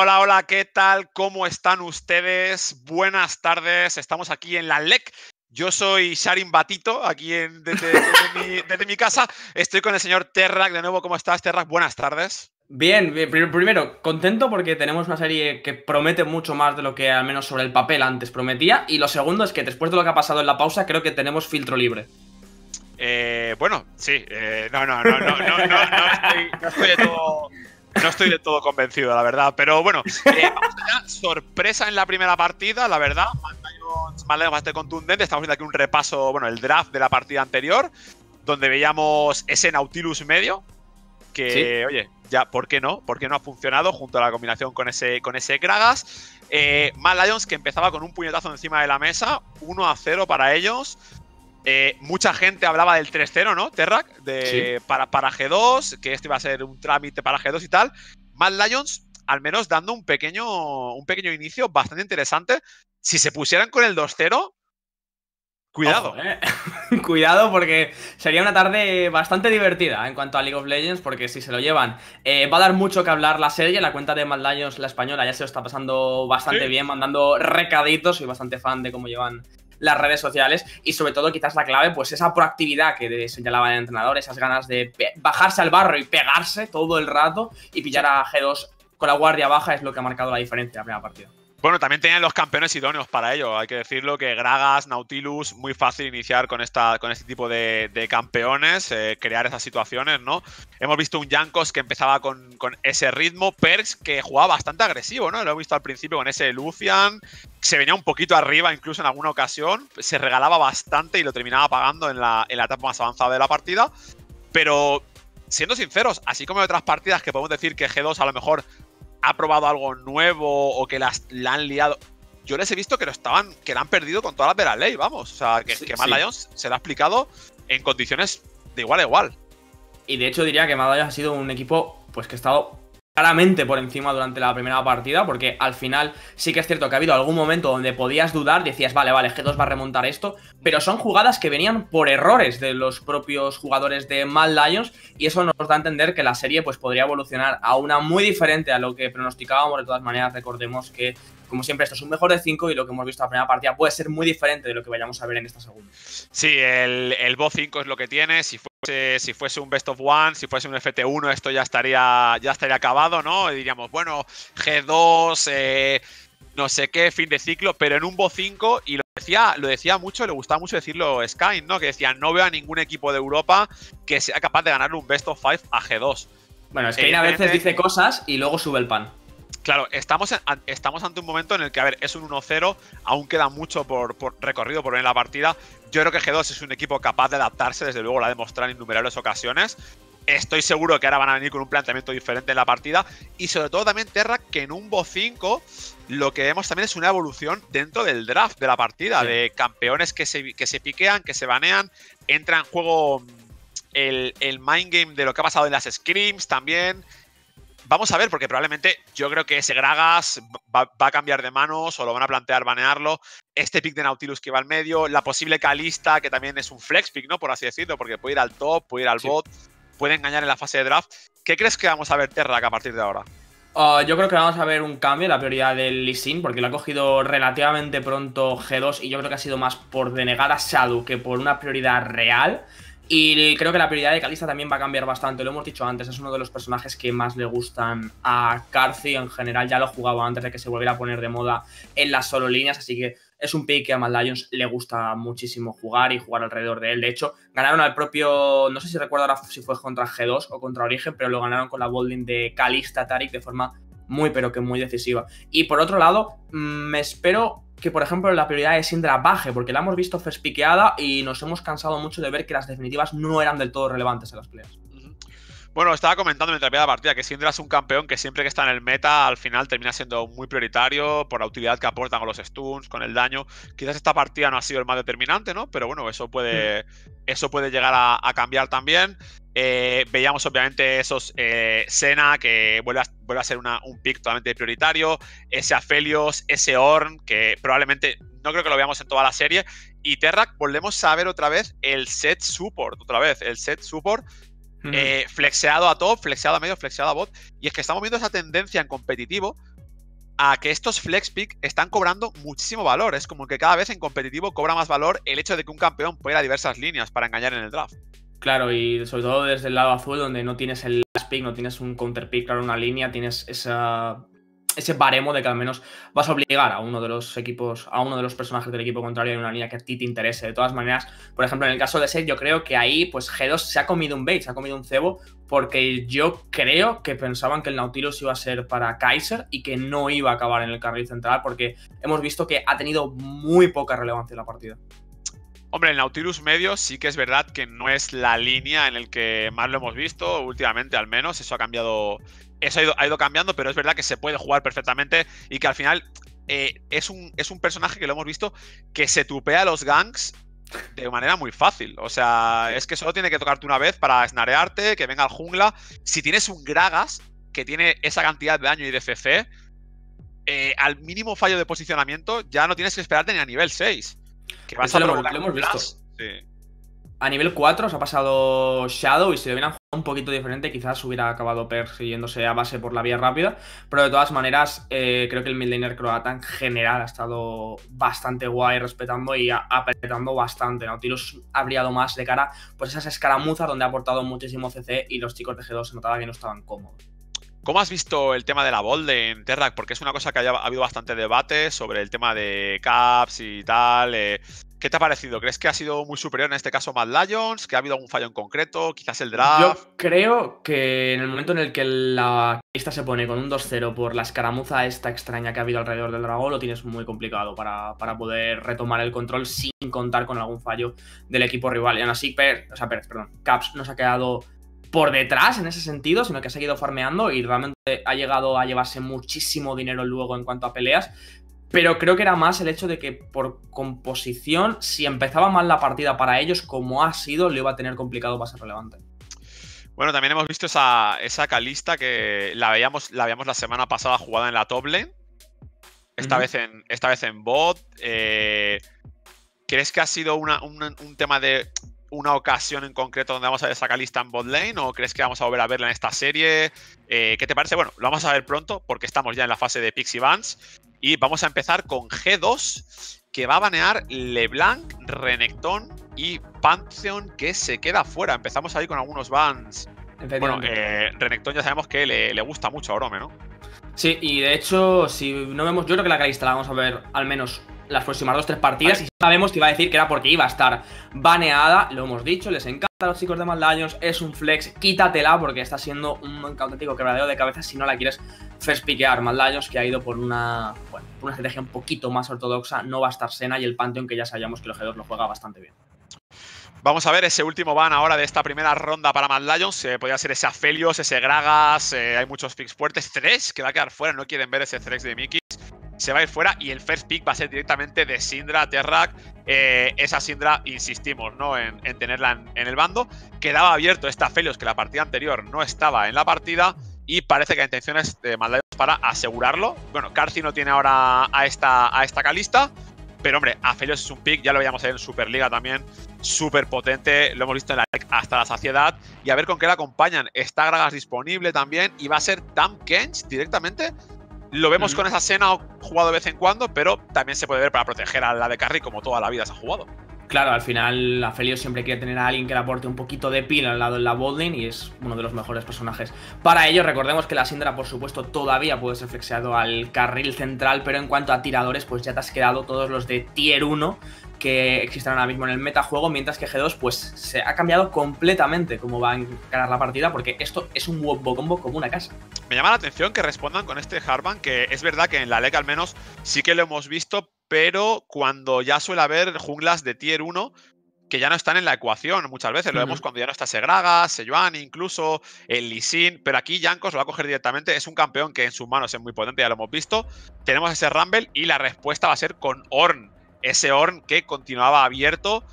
Hola, ¿qué tal? ¿Cómo están ustedes? Buenas tardes, estamos aquí en la LEC. Yo soy Sharin Batito, aquí desde mi casa. Estoy con el señor Terrak de nuevo. ¿Cómo estás, Terrak? Buenas tardes. Bien, primero, contento porque tenemos una serie que promete mucho más de lo que al menos sobre el papel antes prometía. Y lo segundo es que después de lo que ha pasado en la pausa, creo que tenemos filtro libre. Bueno, sí. No estoy de todo... No estoy de todo convencido, la verdad, pero bueno, vamos allá. Sorpresa en la primera partida, la verdad. Mad Lions bastante contundente. Estamos viendo aquí un repaso, bueno, el draft de la partida anterior, donde veíamos ese Nautilus medio, que, ¿sí? Oye, ya, ¿por qué no? ¿Por qué no ha funcionado junto a la combinación con ese Gragas? Mad Lions que empezaba con un puñetazo encima de la mesa, 1-0 para ellos. Mucha gente hablaba del 3-0, ¿no, Terrak? Sí. Para G2, que esto iba a ser un trámite para G2 y tal. Mad Lions, al menos, dando un pequeño inicio bastante interesante. Si se pusieran con el 2-0, cuidado. Ojo, cuidado, porque sería una tarde bastante divertida en cuanto a League of Legends, porque si se lo llevan, va a dar mucho que hablar la serie. La cuenta de Mad Lions, la española, ya se lo está pasando bastante bien, mandando recaditos. Soy bastante fan de cómo llevan las redes sociales y sobre todo quizás la clave pues esa proactividad que señalaba el entrenador, esas ganas de bajarse al barro y pegarse todo el rato y pillar a G2 con la guardia baja es lo que ha marcado la diferencia en la primera partida. Bueno, también tenían los campeones idóneos para ello, hay que decirlo, que Gragas, Nautilus, muy fácil iniciar con este tipo de campeones, crear esas situaciones, ¿no? Hemos visto un Jankos que empezaba con ese ritmo, Perkz que jugaba bastante agresivo, ¿no? Lo hemos visto al principio con ese Lucian, se venía un poquito arriba incluso en alguna ocasión, se regalaba bastante y lo terminaba pagando en la etapa más avanzada de la partida, pero siendo sinceros, así como en otras partidas que podemos decir que G2 a lo mejor ha probado algo nuevo o que la han liado, yo les he visto que la han perdido con todas las de la ley, vamos. O sea, que Mad Lions se la ha explicado en condiciones de igual a igual. Y de hecho diría que Mad Lions ha sido un equipo pues que ha estado claramente por encima durante la primera partida, porque al final sí que es cierto que ha habido algún momento donde podías dudar, decías, vale, G2 va a remontar esto, pero son jugadas que venían por errores de los propios jugadores de Mad Lions y eso nos da a entender que la serie pues podría evolucionar a una muy diferente a lo que pronosticábamos. De todas maneras, recordemos que, como siempre, esto es un mejor de 5 y lo que hemos visto en la primera partida puede ser muy diferente de lo que vayamos a ver en esta segunda. Sí, el BO 5 es lo que tiene. Si fuese un Best of One, si fuese un FT1, esto ya estaría acabado, ¿no? Y diríamos, bueno, G2, no sé qué, fin de ciclo, pero en un BO 5, y lo decía mucho, le gustaba mucho decirlo Skyne, ¿no? Que decía, no veo a ningún equipo de Europa que sea capaz de ganar un Best of 5 a G2. Bueno, Skyne a veces dice cosas y luego sube el pan. Claro, estamos ante un momento en el que, a ver, es un 1-0, aún queda mucho por recorrido por ver en la partida. Yo creo que G2 es un equipo capaz de adaptarse, desde luego lo ha demostrado en innumerables ocasiones. Estoy seguro que ahora van a venir con un planteamiento diferente en la partida. Y sobre todo también Terrak, que en un BO 5 lo que vemos también es una evolución dentro del draft de la partida, de campeones que se piquean, que se banean, entra en juego el mindgame de lo que ha pasado en las scrims también. Vamos a ver, porque probablemente yo creo que ese Gragas va a cambiar de manos o lo van a plantear banearlo. Este pick de Nautilus que va al medio, la posible Kalista, que también es un flex pick, ¿no? Por así decirlo, porque puede ir al top, puede ir al bot, puede engañar en la fase de draft. ¿Qué crees que vamos a ver, Terrak, a partir de ahora? Yo creo que vamos a ver un cambio en la prioridad del Lee Sin, porque lo ha cogido relativamente pronto G2 y yo creo que ha sido más por denegar a Shadow que por una prioridad real. Y creo que la prioridad de Kalista también va a cambiar bastante, lo hemos dicho antes, es uno de los personajes que más le gustan a Carthy en general, ya lo jugaba antes de que se volviera a poner de moda en las solo líneas, así que es un pick que a Mad Lions le gusta muchísimo jugar y jugar alrededor de él. De hecho, ganaron al propio, no sé si recuerdo ahora si fue contra G2 o contra Origen, pero lo ganaron con la bolding de Kalista Tarik de forma muy pero que muy decisiva. Y por otro lado, me espero que, por ejemplo, la prioridad de Syndra baje, porque la hemos visto fespiqueada y nos hemos cansado mucho de ver que las definitivas no eran del todo relevantes en las peleas. Bueno, estaba comentando mientras veía la partida que Syndra es un campeón que siempre que está en el meta al final termina siendo muy prioritario por la utilidad que aportan con los stuns, con el daño. Quizás esta partida no ha sido el más determinante, ¿no? Pero bueno, eso puede llegar a cambiar también. Veíamos obviamente esos Senna, que vuelve a ser un pick totalmente prioritario. Ese Aphelios, ese Ornn, que probablemente no creo que lo veamos en toda la serie. Y Terrak, volvemos a ver otra vez el Sett Support, flexeado a top, flexeado a medio, flexeado a bot. Y es que estamos viendo esa tendencia en competitivo a que estos flex pick están cobrando muchísimo valor. Es como que cada vez en competitivo cobra más valor el hecho de que un campeón pueda ir a diversas líneas para engañar en el draft. Claro, y sobre todo desde el lado azul, donde no tienes el last pick, no tienes un counter pick, claro, una línea, tienes ese baremo de que al menos vas a obligar a uno de los equipos, a uno de los personajes del equipo contrario en una línea que a ti te interese. De todas maneras, por ejemplo, en el caso de Sett, yo creo que ahí pues G2 se ha comido un bait, se ha comido un cebo, porque yo creo que pensaban que el Nautilus iba a ser para Kaiser y que no iba a acabar en el carril central, porque hemos visto que ha tenido muy poca relevancia en la partida. Hombre, el Nautilus medio sí que es verdad que no es la línea en la que más lo hemos visto, últimamente al menos, eso ha cambiado, eso ha ido cambiando, pero es verdad que se puede jugar perfectamente y que al final es un personaje que lo hemos visto que se tupea los ganks de manera muy fácil. O sea, es que solo tiene que tocarte una vez para snarearte, que venga al jungla. Si tienes un Gragas que tiene esa cantidad de daño y de CC, al mínimo fallo de posicionamiento ya no tienes que esperarte ni a nivel 6. Que vas a provocar, lo hemos visto. Sí. A nivel 4 se ha pasado Shadow y si lo hubieran jugado un poquito diferente quizás hubiera acabado Perkz yéndose a base por la vía rápida, pero de todas maneras creo que el midlaner croata en general ha estado bastante guay respetando y apretando bastante. Nautilus ha brillado más de cara pues esas escaramuzas donde ha aportado muchísimo CC y los chicos de G2 se notaba que no estaban cómodos. ¿Cómo has visto el tema de la Bold en Terrak? Porque es una cosa que ha habido bastante debate sobre el tema de Caps y tal. ¿Qué te ha parecido? ¿Crees que ha sido muy superior en este caso Mad Lions? ¿Que ha habido algún fallo en concreto? ¿Quizás el draft? Yo creo que en el momento en el que la lista se pone con un 2-0 por la escaramuza esta extraña que ha habido alrededor del dragón, lo tienes muy complicado para poder retomar el control sin contar con algún fallo del equipo rival. Y aún así, Caps nos ha quedado por detrás en ese sentido, sino que ha seguido farmeando y realmente ha llegado a llevarse muchísimo dinero luego en cuanto a peleas, pero creo que era más el hecho de que por composición, si empezaba mal la partida para ellos, como ha sido, lo iba a tener complicado para ser relevante. Bueno, también hemos visto esa Kalista que la veíamos la semana pasada jugada en la top lane, esta vez en bot. ¿Crees que ha sido un tema de una ocasión en concreto donde vamos a ver esa Kalista en bot lane, o crees que vamos a volver a verla en esta serie? ¿Qué te parece? Bueno, lo vamos a ver pronto porque estamos ya en la fase de picks y bans y vamos a empezar con G2, que va a banear LeBlanc, Renekton y Pantheon, que se queda fuera. Empezamos ahí con algunos bans. Bueno, Renekton ya sabemos que le gusta mucho a Orome, ¿no? Sí, y de hecho, si no vemos, yo creo que la Kalista la vamos a ver al menos las próximas 2-3 partidas, vale. Y si sabemos que iba a decir que era porque iba a estar baneada, lo hemos dicho, les encanta a los chicos de Mad Lions, es un flex, quítatela porque está siendo un auténtico quebradero de cabeza si no la quieres first pickear. Mad Lions, que ha ido por una estrategia un poquito más ortodoxa, no va a estar Senna, y el Pantheon, que ya sabíamos que el G2 lo juega bastante bien. Vamos a ver ese último ban ahora de esta primera ronda para Mad Lions. Podría ser ese Aphelios, ese Gragas, hay muchos picks fuertes. Thresh, que va a quedar fuera, no quieren ver ese Thresh de Mikyx. Se va a ir fuera y el first pick va a ser directamente de Syndra, Terrak. Esa Syndra, insistimos, ¿no? en tenerla en el bando. Quedaba abierto esta Aphelios, que la partida anterior no estaba en la partida. Y parece que la intención es de Mad Lions para asegurarlo. Bueno, Carci no tiene ahora a esta Kalista. Pero hombre, Aphelios es un pick, ya lo veíamos ahí en Superliga también, súper potente, lo hemos visto en la LEC hasta la saciedad. Y a ver con qué la acompañan. Está Gragas disponible también y va a ser Tahm Kench directamente. Lo vemos con esa escena jugado de vez en cuando, pero también se puede ver para proteger a la de Carry, como toda la vida se ha jugado. Claro, al final Aphelios siempre quiere tener a alguien que le aporte un poquito de pila al lado en la botlane y es uno de los mejores personajes. Para ello, recordemos que la Syndra, por supuesto, todavía puede ser flexeado al carril central, pero en cuanto a tiradores, pues ya te has quedado todos los de tier 1 que existen ahora mismo en el metajuego, mientras que G2 pues se ha cambiado completamente cómo va a encarar la partida, porque esto es un wombo combo como una casa. Me llama la atención que respondan con este Jarvan, que es verdad que en la LEC al menos sí que lo hemos visto, pero cuando ya suele haber junglas de tier 1 que ya no están en la ecuación muchas veces. Lo vemos cuando ya no está Gragas, Sejuani, incluso el Lee Sin, pero aquí Jankos lo va a coger directamente. Es un campeón que en sus manos es muy potente, ya lo hemos visto. Tenemos ese Rumble y la respuesta va a ser con Ornn. Ese Ornn que continuaba abierto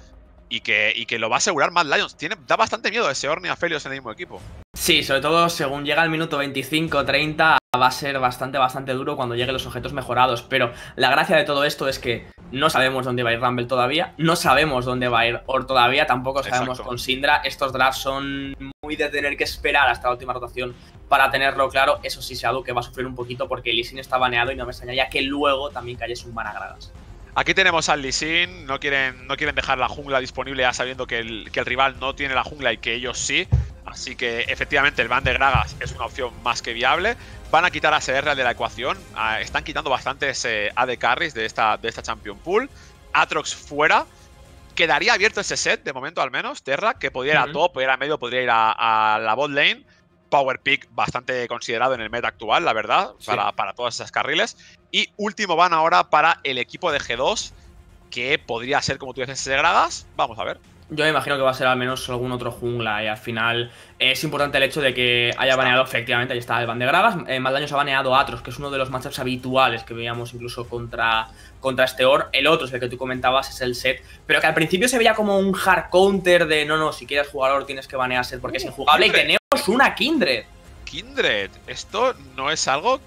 y que lo va a asegurar Mad Lions. Da bastante miedo ese Ornn y Aphelios en el mismo equipo. Sí, sobre todo según llega el minuto 25-30 va a ser bastante duro cuando lleguen los objetos mejorados, pero la gracia de todo esto es que no sabemos dónde va a ir Rumble todavía, no sabemos dónde va a ir Ornn todavía, tampoco sabemos con Syndra. Estos drafts son muy de tener que esperar hasta la última rotación para tenerlo claro. Eso sí, Shadow que va a sufrir un poquito porque Lee Sin está baneado y no me extrañaría que luego también cayese un ban a Gragas. Aquí tenemos al Lee Sin, no quieren dejar la jungla disponible ya sabiendo que el rival no tiene la jungla y que ellos sí. Así que efectivamente el ban de Gragas es una opción más que viable. Van a quitar a CR de la ecuación. Están quitando bastantes AD carries de esta Champion Pool. Aatrox fuera. Quedaría abierto ese set, de momento al menos. Terrak, que podría ir a top, podría ir a medio, podría ir a la bot lane. Power pick bastante considerado en el meta actual, la verdad, sí, para todas esas carriles. Y último ban ahora para el equipo de G2, que podría ser, como tú dices, ese Gragas. Vamos a ver. Yo me imagino que va a ser al menos algún otro jungla y al final es importante el hecho de que haya baneado, efectivamente, ahí está el ban de Gragas. Mad Lions ha baneado a Aatrox, que es uno de los matchups habituales que veíamos incluso contra este Ornn. El otro es el que tú comentabas, es el Sett, pero que al principio se veía como un hard counter de no, si quieres jugar Ornn tienes que banear Sett porque es injugable. Kindred. Y tenemos una Kindred. Kindred, esto no es algo...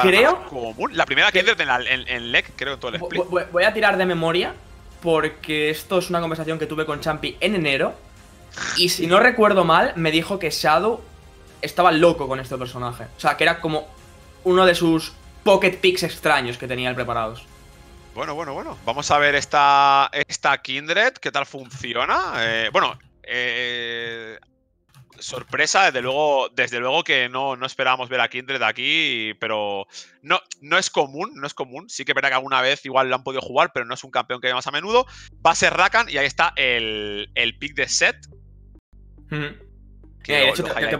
Creo común. La primera Kindred en LEC, creo, en todo el split. Voy a tirar de memoria, porque esto es una conversación que tuve con Champi en enero, y si no recuerdo mal, me dijo que Shadow estaba loco con este personaje. O sea, que era como uno de sus pocket picks extraños que tenía él preparados. Bueno. Vamos a ver esta Kindred, qué tal funciona. Sorpresa, desde luego que no esperábamos ver a Kindred aquí, pero no es común. Sí que es verdad que alguna vez igual lo han podido jugar, pero no es un campeón que hay más a menudo. Va a ser Rakan y ahí está el pick de Sett. Te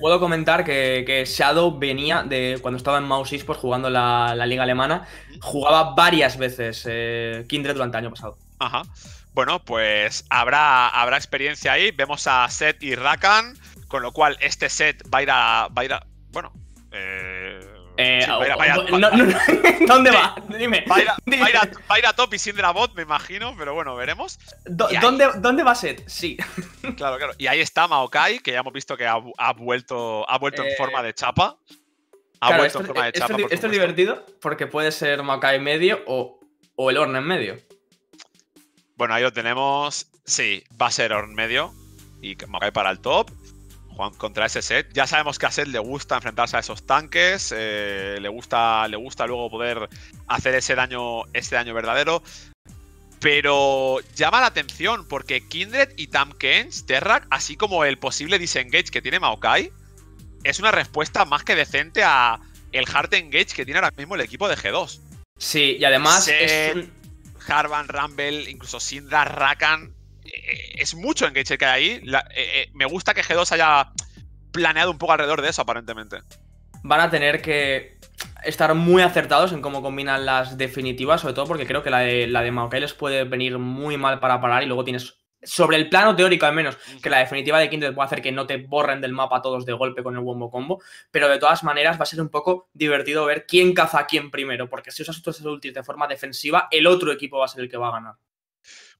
puedo comentar que Shadow venía de cuando estaba en Mouse Esports jugando la liga alemana. Jugaba varias veces Kindred durante el año pasado. Ajá. Bueno, pues habrá experiencia ahí. Vemos a Sett y Rakan, con lo cual este Sett va a ir a... Bueno... ¿Dónde va? Dime. Va a ir a top y sin de la bot, me imagino, pero bueno, veremos. ¿Dónde va Sett? Sí. Claro. Y ahí está Maokai, que ya hemos visto que ha vuelto en forma de chapa. Esto es divertido, porque puede ser Maokai medio o el Ornn en medio. Bueno, ahí lo tenemos. Sí, va a ser Ornn medio y Maokai para el top. Juan contra ese Sett. Ya sabemos que a Sett le gusta enfrentarse a esos tanques. Le gusta luego poder hacer ese daño verdadero. Pero llama la atención porque Kindred y Tahm Kench, Terrak, así como el posible disengage que tiene Maokai, es una respuesta más que decente a el hard engage que tiene ahora mismo el equipo de G2. Sí, y además Jarvan, Rumble, incluso Syndra, Rakan. Es mucho engage que hay ahí. Me gusta que G2 haya planeado un poco alrededor de eso, aparentemente. Van a tener que estar muy acertados en cómo combinan las definitivas, sobre todo porque creo que la de Maokai les puede venir muy mal para parar y luego tienes, sobre el plano teórico al menos, que la definitiva de Kindred puede hacer que no te borren del mapa todos de golpe con el Wombo Combo, pero de todas maneras va a ser un poco divertido ver quién caza a quién primero, porque si usas tus ultis de forma defensiva, el otro equipo va a ser el que va a ganar.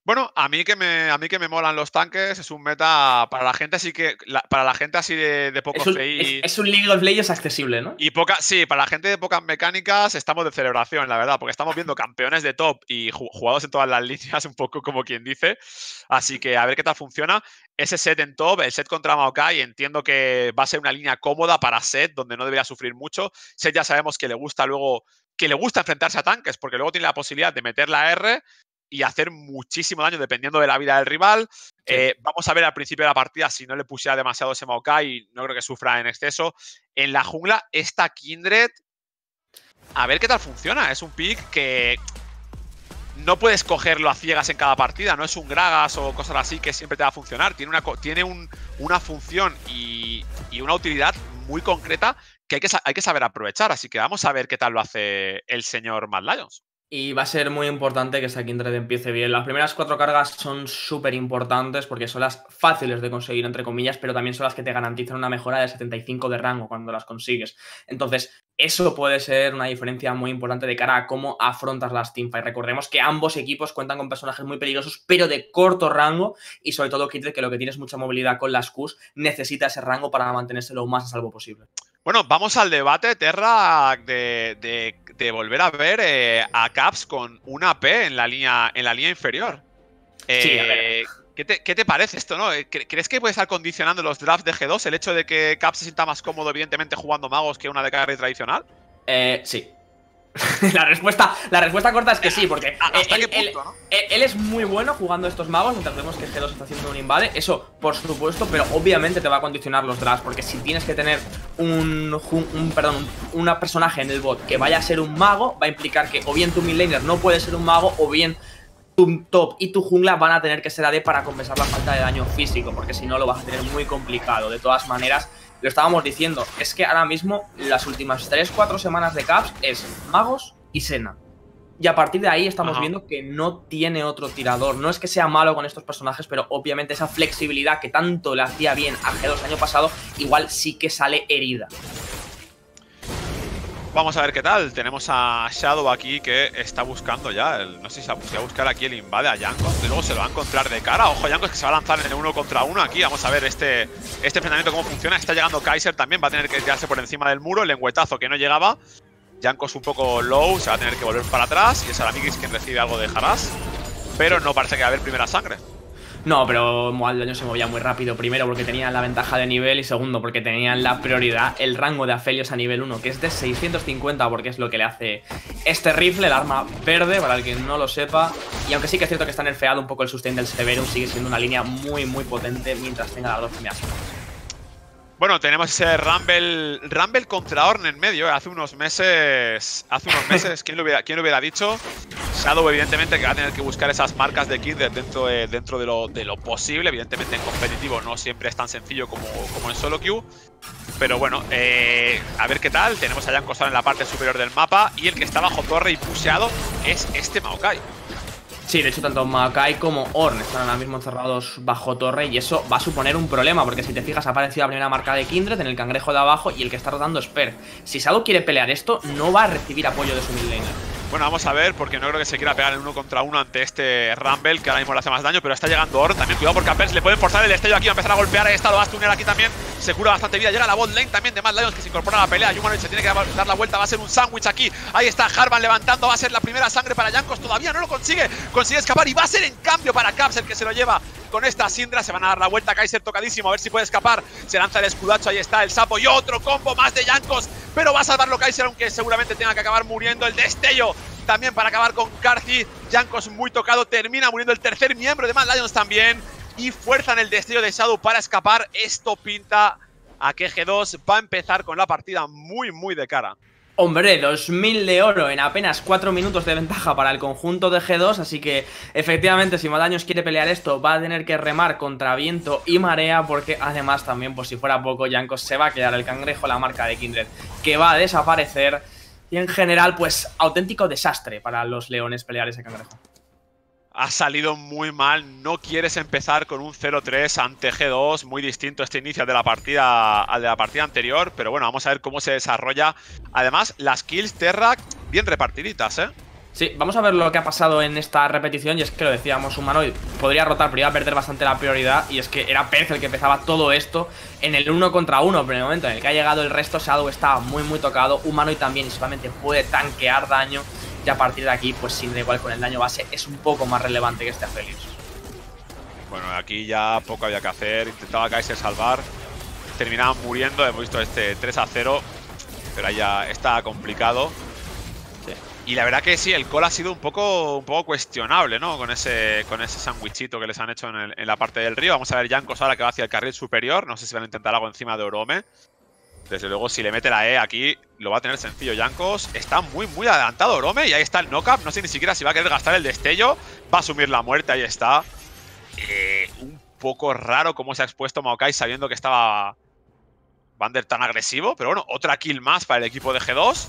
Bueno, a mí que me molan los tanques, es un meta para la gente así que para la gente así de pocos play. Es un League of Legends accesible, ¿no? Sí, para la gente de pocas mecánicas estamos de celebración, la verdad, porque estamos viendo campeones de top y jugados en todas las líneas, un poco como quien dice. Así que a ver qué tal funciona. Ese Sett en top, el Sett contra Maokai, entiendo que va a ser una línea cómoda para Sett, donde no debería sufrir mucho. Sett ya sabemos que le gusta enfrentarse a tanques, porque luego tiene la posibilidad de meter la R y hacer muchísimo daño dependiendo de la vida del rival. Sí. Vamos a ver al principio de la partida si no le pusiera demasiado ese Maokai, no creo que sufra en exceso. En la jungla, esta Kindred, a ver qué tal funciona. Es un pick que no puedes cogerlo a ciegas en cada partida, no es un Gragas o cosas así que siempre te va a funcionar. Tiene una función y una utilidad muy concreta que hay que saber aprovechar. Así que vamos a ver qué tal lo hace el señor Mad Lions. Y va a ser muy importante que esta Kindred empiece bien. Las primeras 4 cargas son súper importantes porque son las fáciles de conseguir, entre comillas, pero también son las que te garantizan una mejora de 75 de rango cuando las consigues. Entonces, eso puede ser una diferencia muy importante de cara a cómo afrontas las teamfights. Recordemos que ambos equipos cuentan con personajes muy peligrosos, pero de corto rango, y sobre todo Kindred, que lo que tiene es mucha movilidad con las Qs, necesita ese rango para mantenerse lo más a salvo posible. Bueno, vamos al debate, Terrak, de volver a ver a Caps con una P en la línea inferior. Sí, a ver. ¿Qué te parece esto, no? ¿Crees que puede estar condicionando los drafts de G2 el hecho de que Caps se sienta más cómodo, evidentemente, jugando magos que una de carry tradicional? Sí. La respuesta corta es que sí, porque él es muy bueno jugando estos magos. Entendemos que G2 está haciendo un invade, eso por supuesto, pero obviamente te va a condicionar los drafts, porque si tienes que tener una personaje en el bot que vaya a ser un mago, va a implicar que o bien tu mid laner no puede ser un mago, o bien tu top y tu jungla van a tener que ser AD para compensar la falta de daño físico, porque si no lo vas a tener muy complicado. De todas maneras, lo estábamos diciendo, es que ahora mismo las últimas 3-4 semanas de Caps es magos y Senna. Y a partir de ahí estamos viendo que no tiene otro tirador. No es que sea malo con estos personajes, pero obviamente esa flexibilidad que tanto le hacía bien a G2 año pasado, igual sí que sale herida. Vamos a ver qué tal. Tenemos a Shadow aquí que está buscando ya. No sé si va a buscar aquí el invade a Jankos. Luego se lo va a encontrar de cara. Ojo, Jankos que se va a lanzar en el 1 contra 1 aquí. Vamos a ver este enfrentamiento cómo funciona. Está llegando Kaiser también. Va a tener que tirarse por encima del muro. El lengüetazo que no llegaba. Jankos un poco low. Se va a tener que volver para atrás. Y es a la Mikyx quien recibe algo de Jarás. Pero no parece que va a haber primera sangre. No, pero el daño se movía muy rápido. Primero, porque tenían la ventaja de nivel. Y segundo, porque tenían la prioridad, el rango de Aphelios a nivel 1, que es de 650, porque es lo que le hace este rifle, el arma verde, para el que no lo sepa. Y aunque sí que es cierto que está nerfeado un poco el sustain del Severum, sigue siendo una línea muy, muy potente mientras tenga las dos primeras. Bueno, tenemos ese Rumble contra Ornn en medio. Hace unos meses, ¿quién lo hubiera dicho? Shadow, evidentemente, que va a tener que buscar esas marcas de Kindred dentro de lo posible. Evidentemente, en competitivo no siempre es tan sencillo como en solo queue. Pero bueno, a ver qué tal. Tenemos a Jankos en la parte superior del mapa. Y el que está bajo torre y pusheado es este Maokai. Sí, de hecho, tanto Maokai como Ornn están ahora mismo encerrados bajo torre, y eso va a suponer un problema, porque si te fijas, ha aparecido la primera marca de Kindred en el cangrejo de abajo, y el que está rotando es Perkz. Si Shadow quiere pelear esto, no va a recibir apoyo de su mid laner. Bueno, vamos a ver, porque no creo que se quiera pegar en 1 contra 1 ante este Rumble, que ahora mismo le hace más daño, pero está llegando Ornn también. Cuidado, porque a Perkz le pueden forzar el destello aquí, va a empezar a golpear, esta lo va a tunear aquí también. Se cura bastante vida, llega la bot lane también de Mad Lions, que se incorpora a la pelea. Humanoid se tiene que dar la vuelta, va a ser un sándwich aquí. Ahí está Jarvan levantando, va a ser la primera sangre para Jankos, todavía no lo consigue escapar, y va a ser en cambio para Caps el que se lo lleva con esta Syndra. Se van a dar la vuelta, Kaiser tocadísimo, a ver si puede escapar. Se lanza el escudacho, ahí está el sapo, y otro combo más de Jankos, pero va a salvarlo Kaiser, aunque seguramente tenga que acabar muriendo. El destello también para acabar con Carthy. Jankos muy tocado, termina muriendo el tercer miembro de Mad Lions también, y fuerzan el destello de Shadow para escapar. Esto pinta a que G2 va a empezar con la partida muy, muy de cara. Hombre, 2000 de oro en apenas 4 minutos de ventaja para el conjunto de G2, así que efectivamente si Mad Lions quiere pelear esto va a tener que remar contra viento y marea, porque además también, por si fuera poco, Jankos se va a quedar el cangrejo, la marca de Kindred, que va a desaparecer, y en general pues auténtico desastre para los leones pelear ese cangrejo. Ha salido muy mal, no quieres empezar con un 0-3 ante G2, muy distinto este inicio al de la partida anterior, pero bueno, vamos a ver cómo se desarrolla. Además, las kills Terrak bien repartiditas, ¿eh? Sí, vamos a ver lo que ha pasado en esta repetición, y es que lo decíamos, Humanoid podría rotar, pero iba a perder bastante la prioridad, y es que era Perkz el que empezaba todo esto en el 1 contra 1, pero en el momento en el que ha llegado el resto, Shadow está muy muy tocado, Humanoid también, y solamente puede tanquear daño, y a partir de aquí, pues sin igual con el daño base, es un poco más relevante que este Aphelios. Bueno, aquí ya poco había que hacer, intentaba Kaiser salvar, terminaban muriendo, hemos visto este 3-0, pero ahí ya está complicado. Y la verdad que sí, el call ha sido un poco cuestionable, ¿no? Con ese sandwichito que les han hecho en la parte del río. Vamos a ver Jankos ahora que va hacia el carril superior. No sé si van a intentar algo encima de Orome. Desde luego, si le mete la E aquí, lo va a tener sencillo Jankos. Está muy, muy adelantado Orome. Y ahí está el knock-up. No sé ni siquiera si va a querer gastar el destello. Va a asumir la muerte. Ahí está. Un poco raro cómo se ha expuesto Maokai sabiendo que estaba Bander tan agresivo. Pero bueno, otra kill más para el equipo de G2.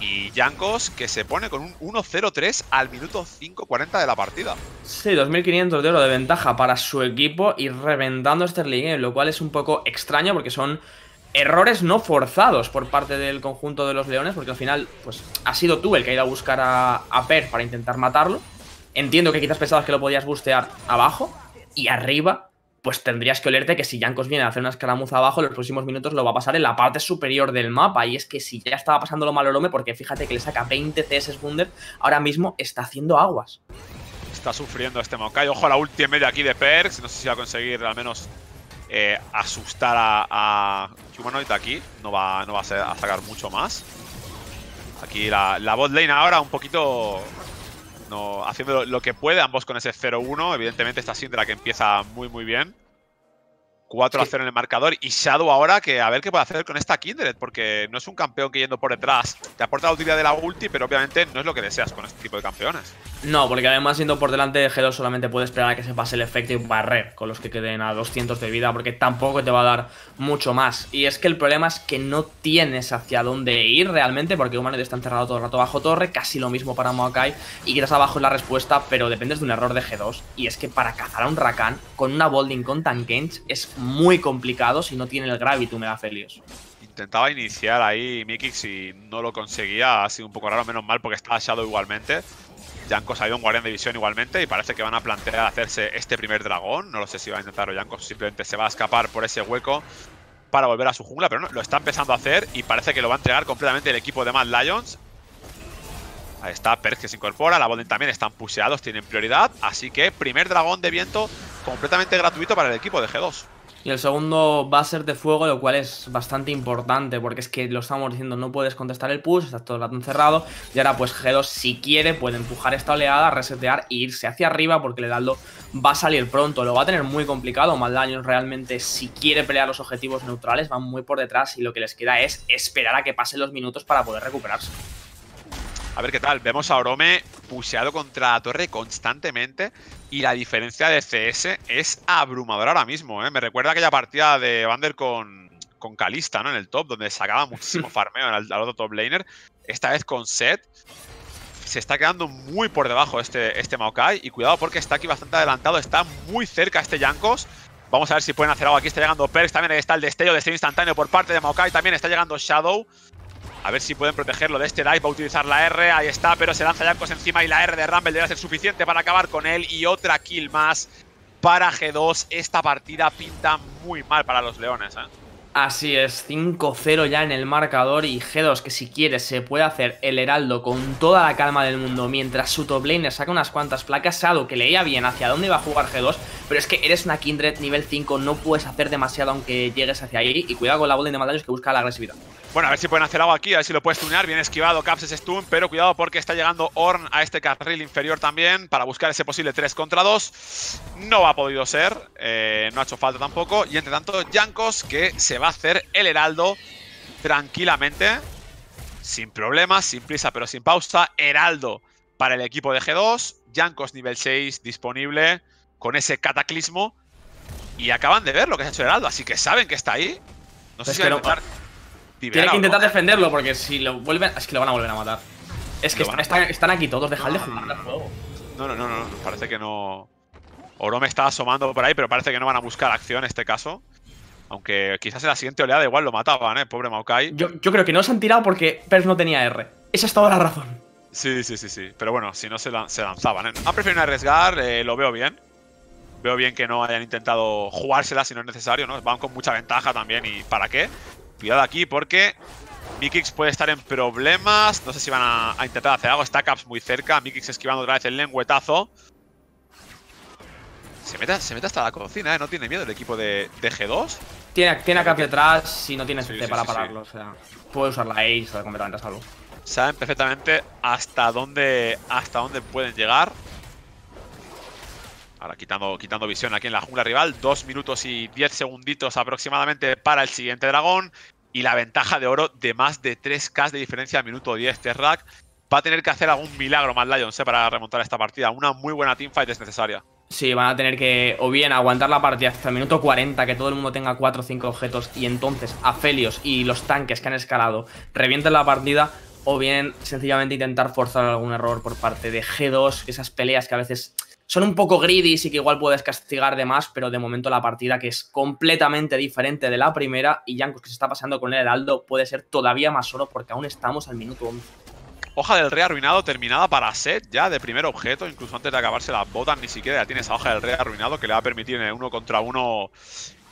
Y Jankos, que se pone con un 1-0-3 al minuto 5:40 de la partida. Sí, 2.500 de oro de ventaja para su equipo y reventando este early game, lo cual es un poco extraño porque son errores no forzados por parte del conjunto de los leones, porque al final pues ha sido tú el que ha ido a buscar a Per para intentar matarlo. Entiendo que quizás pensabas que lo podías bustear abajo y arriba, pues tendrías que olerte que si Jankos viene a hacer una escaramuza abajo, en los próximos minutos lo va a pasar en la parte superior del mapa. Y es que si ya estaba pasando lo mal Orome, porque fíjate que le saca 20 CS Wunder, ahora mismo está haciendo aguas. Está sufriendo este Maokai. Ojo a la ulti en medio aquí de Perkz. No sé si va a conseguir al menos asustar a Humanoid aquí. No va a sacar mucho más. Aquí la bot lane ahora un poquito... No, haciendo lo que puede, ambos con ese 0-1. Evidentemente esta Syndra que empieza muy muy bien. 4-0 sí, en el marcador. Y Shadow ahora, que a ver qué puede hacer con esta Kindred, porque no es un campeón que yendo por detrás te aporta la utilidad de la ulti, pero obviamente no es lo que deseas con este tipo de campeones. No, porque además yendo por delante de G2 solamente puedes esperar a que se pase el efecto y barrer con los que queden a 200 de vida, porque tampoco te va a dar mucho más. Y es que el problema es que no tienes hacia dónde ir realmente, porque Humanoid está encerrado todo el rato bajo torre, casi lo mismo para Maokai, y quizás abajo es la respuesta, pero dependes de un error de G2. Y es que para cazar a un Rakan con una bolding con Tahm Kench es muy complicado si no tiene el Gravitum de Aphelios. Intentaba iniciar ahí Mikyx y no lo conseguía. Ha sido un poco raro, menos mal, porque está Shadow igualmente. Jankos ha ido a un guardián de visión igualmente y parece que van a plantear hacerse este primer dragón. No lo sé si va a intentarlo Jankos, simplemente se va a escapar por ese hueco para volver a su jungla, pero no, lo está empezando a hacer y parece que lo va a entregar completamente el equipo de Mad Lions. Ahí está Perkz que se incorpora, la Bonden también están puseados, tienen prioridad, así que primer dragón de viento completamente gratuito para el equipo de G2. Y el segundo va a ser de fuego, lo cual es bastante importante, porque es que lo estamos diciendo, no puedes contestar el push, está todo el rato encerrado, y ahora pues G2 si quiere puede empujar esta oleada, resetear e irse hacia arriba, porque el Heraldo va a salir pronto, lo va a tener muy complicado. Mad Lions realmente si quiere pelear los objetivos neutrales van muy por detrás y lo que les queda es esperar a que pasen los minutos para poder recuperarse. A ver qué tal, vemos a Orome pusheado contra la torre constantemente y la diferencia de CS es abrumadora ahora mismo, ¿eh? Me recuerda a aquella partida de Bander con Kalista, ¿no? En el top, donde sacaba muchísimo farmeo al otro top laner. Esta vez con Sett. Se está quedando muy por debajo este Maokai y cuidado porque está aquí bastante adelantado, está muy cerca este Jankos. Vamos a ver si pueden hacer algo aquí, está llegando Perkz, también ahí está el destello instantáneo por parte de Maokai, también está llegando Shadow. A ver si pueden protegerlo de este dive, va a utilizar la R, ahí está, pero se lanza Jankos encima y la R de Rumble debe ser suficiente para acabar con él. Y otra kill más para G2, esta partida pinta muy mal para los leones, ¿eh? Así es, 5-0 ya en el marcador y G2 que si quiere se puede hacer el heraldo con toda la calma del mundo mientras su top laner saca unas cuantas placas. Shadow que leía bien hacia dónde iba a jugar G2, pero es que eres una Kindred nivel 5, no puedes hacer demasiado aunque llegues hacia ahí y cuidado con la bola de Mad Lions que busca la agresividad. Bueno, a ver si pueden hacer algo aquí, a ver si lo puedes tunear. Bien esquivado Caps ese stun, pero cuidado porque está llegando Ornn a este carril inferior también para buscar ese posible 3 contra 2. No ha podido ser, no ha hecho falta tampoco. Y entre tanto Jankos que se va a hacer el heraldo tranquilamente, sin problemas, sin prisa pero sin pausa. Heraldo para el equipo de G2, Jankos nivel 6 disponible con ese cataclismo. Y acaban de ver lo que se ha hecho el heraldo, así que saben que está ahí. No sé si van a intentar... Tiene que intentar defenderlo porque si lo vuelven... Es que lo van a volver a matar. Es que están aquí todos, dejad de jugar al juego. No, parece que no... Orome está asomando por ahí, pero parece que no van a buscar acción en este caso. Aunque quizás en la siguiente oleada igual lo mataban, ¿eh? Pobre Maokai. Yo creo que no se han tirado porque Perkz no tenía R. Esa es toda la razón. Sí. Pero bueno, si no se lanzaban, ¿eh? Han preferido arriesgar, lo veo bien. Veo bien que no hayan intentado jugársela si no es necesario, ¿no? Van con mucha ventaja también y ¿para qué? Cuidado aquí porque Mikyx puede estar en problemas. No sé si van a intentar hacer algo. Está Caps muy cerca. Mikyx esquivando otra vez el lengüetazo. Se mete hasta la cocina, ¿eh? No tiene miedo el equipo de G2. Tiene a Caps detrás. Si no tiene SP para pararlo. Sí. O sea, puede usar la Ace y estar completamente a salvo. Saben perfectamente hasta dónde pueden llegar. Ahora quitando visión aquí en la jungla rival. 2 minutos y 10 segunditos aproximadamente para el siguiente dragón. Y la ventaja de oro de más de 3K de diferencia al minuto 10. Terrak va a tener que hacer algún milagro Mad Lions, para remontar esta partida. Una muy buena teamfight es necesaria. Sí, van a tener que o bien aguantar la partida hasta el minuto 40, que todo el mundo tenga 4 o 5 objetos. Y entonces Aphelios y los tanques que han escalado revienten la partida... o bien sencillamente intentar forzar algún error por parte de G2, esas peleas que a veces son un poco greedy y que igual puedes castigar de más, pero de momento la partida que es completamente diferente de la primera y Jankos que se está pasando con el heraldo puede ser todavía más oro porque aún estamos al minuto 11. Hoja del Rey arruinado terminada para Sett ya de primer objeto, incluso antes de acabarse las botas ni siquiera ya tiene esa hoja del Rey arruinado que le va a permitir en el 1 contra 1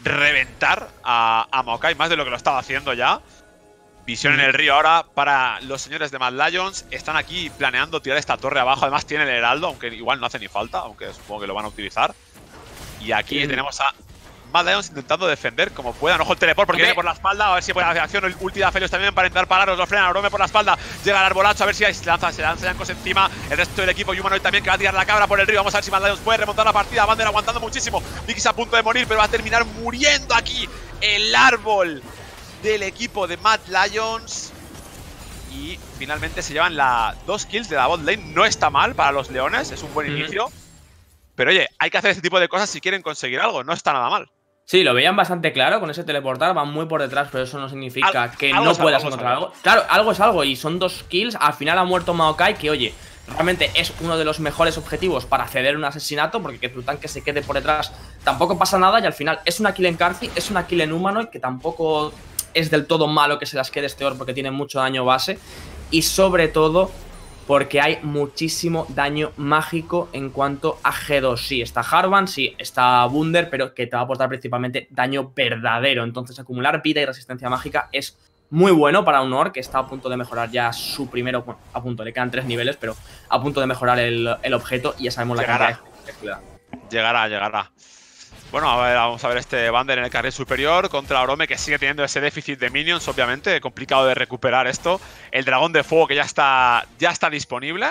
reventar a Maokai más de lo que lo estaba haciendo ya. Visión en el río ahora para los señores de Mad Lions. Están aquí planeando tirar esta torre abajo. Además tiene el heraldo, aunque igual no hace ni falta, aunque supongo que lo van a utilizar. Y aquí tenemos a Mad Lions intentando defender como puedan. Ojo el teleport porque viene por la espalda. A ver si puede hacer acción. El ulti de Aphelios también para intentar pararos. Lo frenan. Orome por la espalda. Llega el arbolacho. A ver si se lanza Jankos encima. El resto del equipo. Y Humanoid también que va a tirar la cabra por el río. Vamos a ver si Mad Lions puede remontar la partida. Bander aguantando muchísimo. Mikyx a punto de morir, pero va a terminar muriendo aquí el árbol del equipo de Mad Lions. Y finalmente se llevan las 2 kills de la bot lane. No está mal para los leones, es un buen inicio. Pero oye, hay que hacer este tipo de cosas si quieren conseguir algo, no está nada mal. Sí, lo veían bastante claro con ese teleportar, van muy por detrás, pero eso no significa que no puedas encontrar algo. Claro, algo es algo y son 2 kills. Al final ha muerto Maokai, que oye, realmente es uno de los mejores objetivos para ceder un asesinato, porque que tu tanque se quede por detrás tampoco pasa nada y al final es una kill en Karthi, es una kill en Humanoid, que tampoco es del todo malo que se las quede este Ornn porque tiene mucho daño base y sobre todo porque hay muchísimo daño mágico en cuanto a G2. Sí, está Jarvan, sí, está Wunder, pero que te va a aportar principalmente daño verdadero. Entonces acumular vida y resistencia mágica es muy bueno para un Ornn que está a punto de mejorar ya su primero, bueno, a punto, le quedan 3 niveles, pero a punto de mejorar el objeto y ya sabemos la cantidad que le da. Llegará. Bueno, a ver, vamos a ver este Bander en el carril superior contra Orome, que sigue teniendo ese déficit de minions, obviamente. Complicado de recuperar esto. El dragón de fuego que ya está disponible.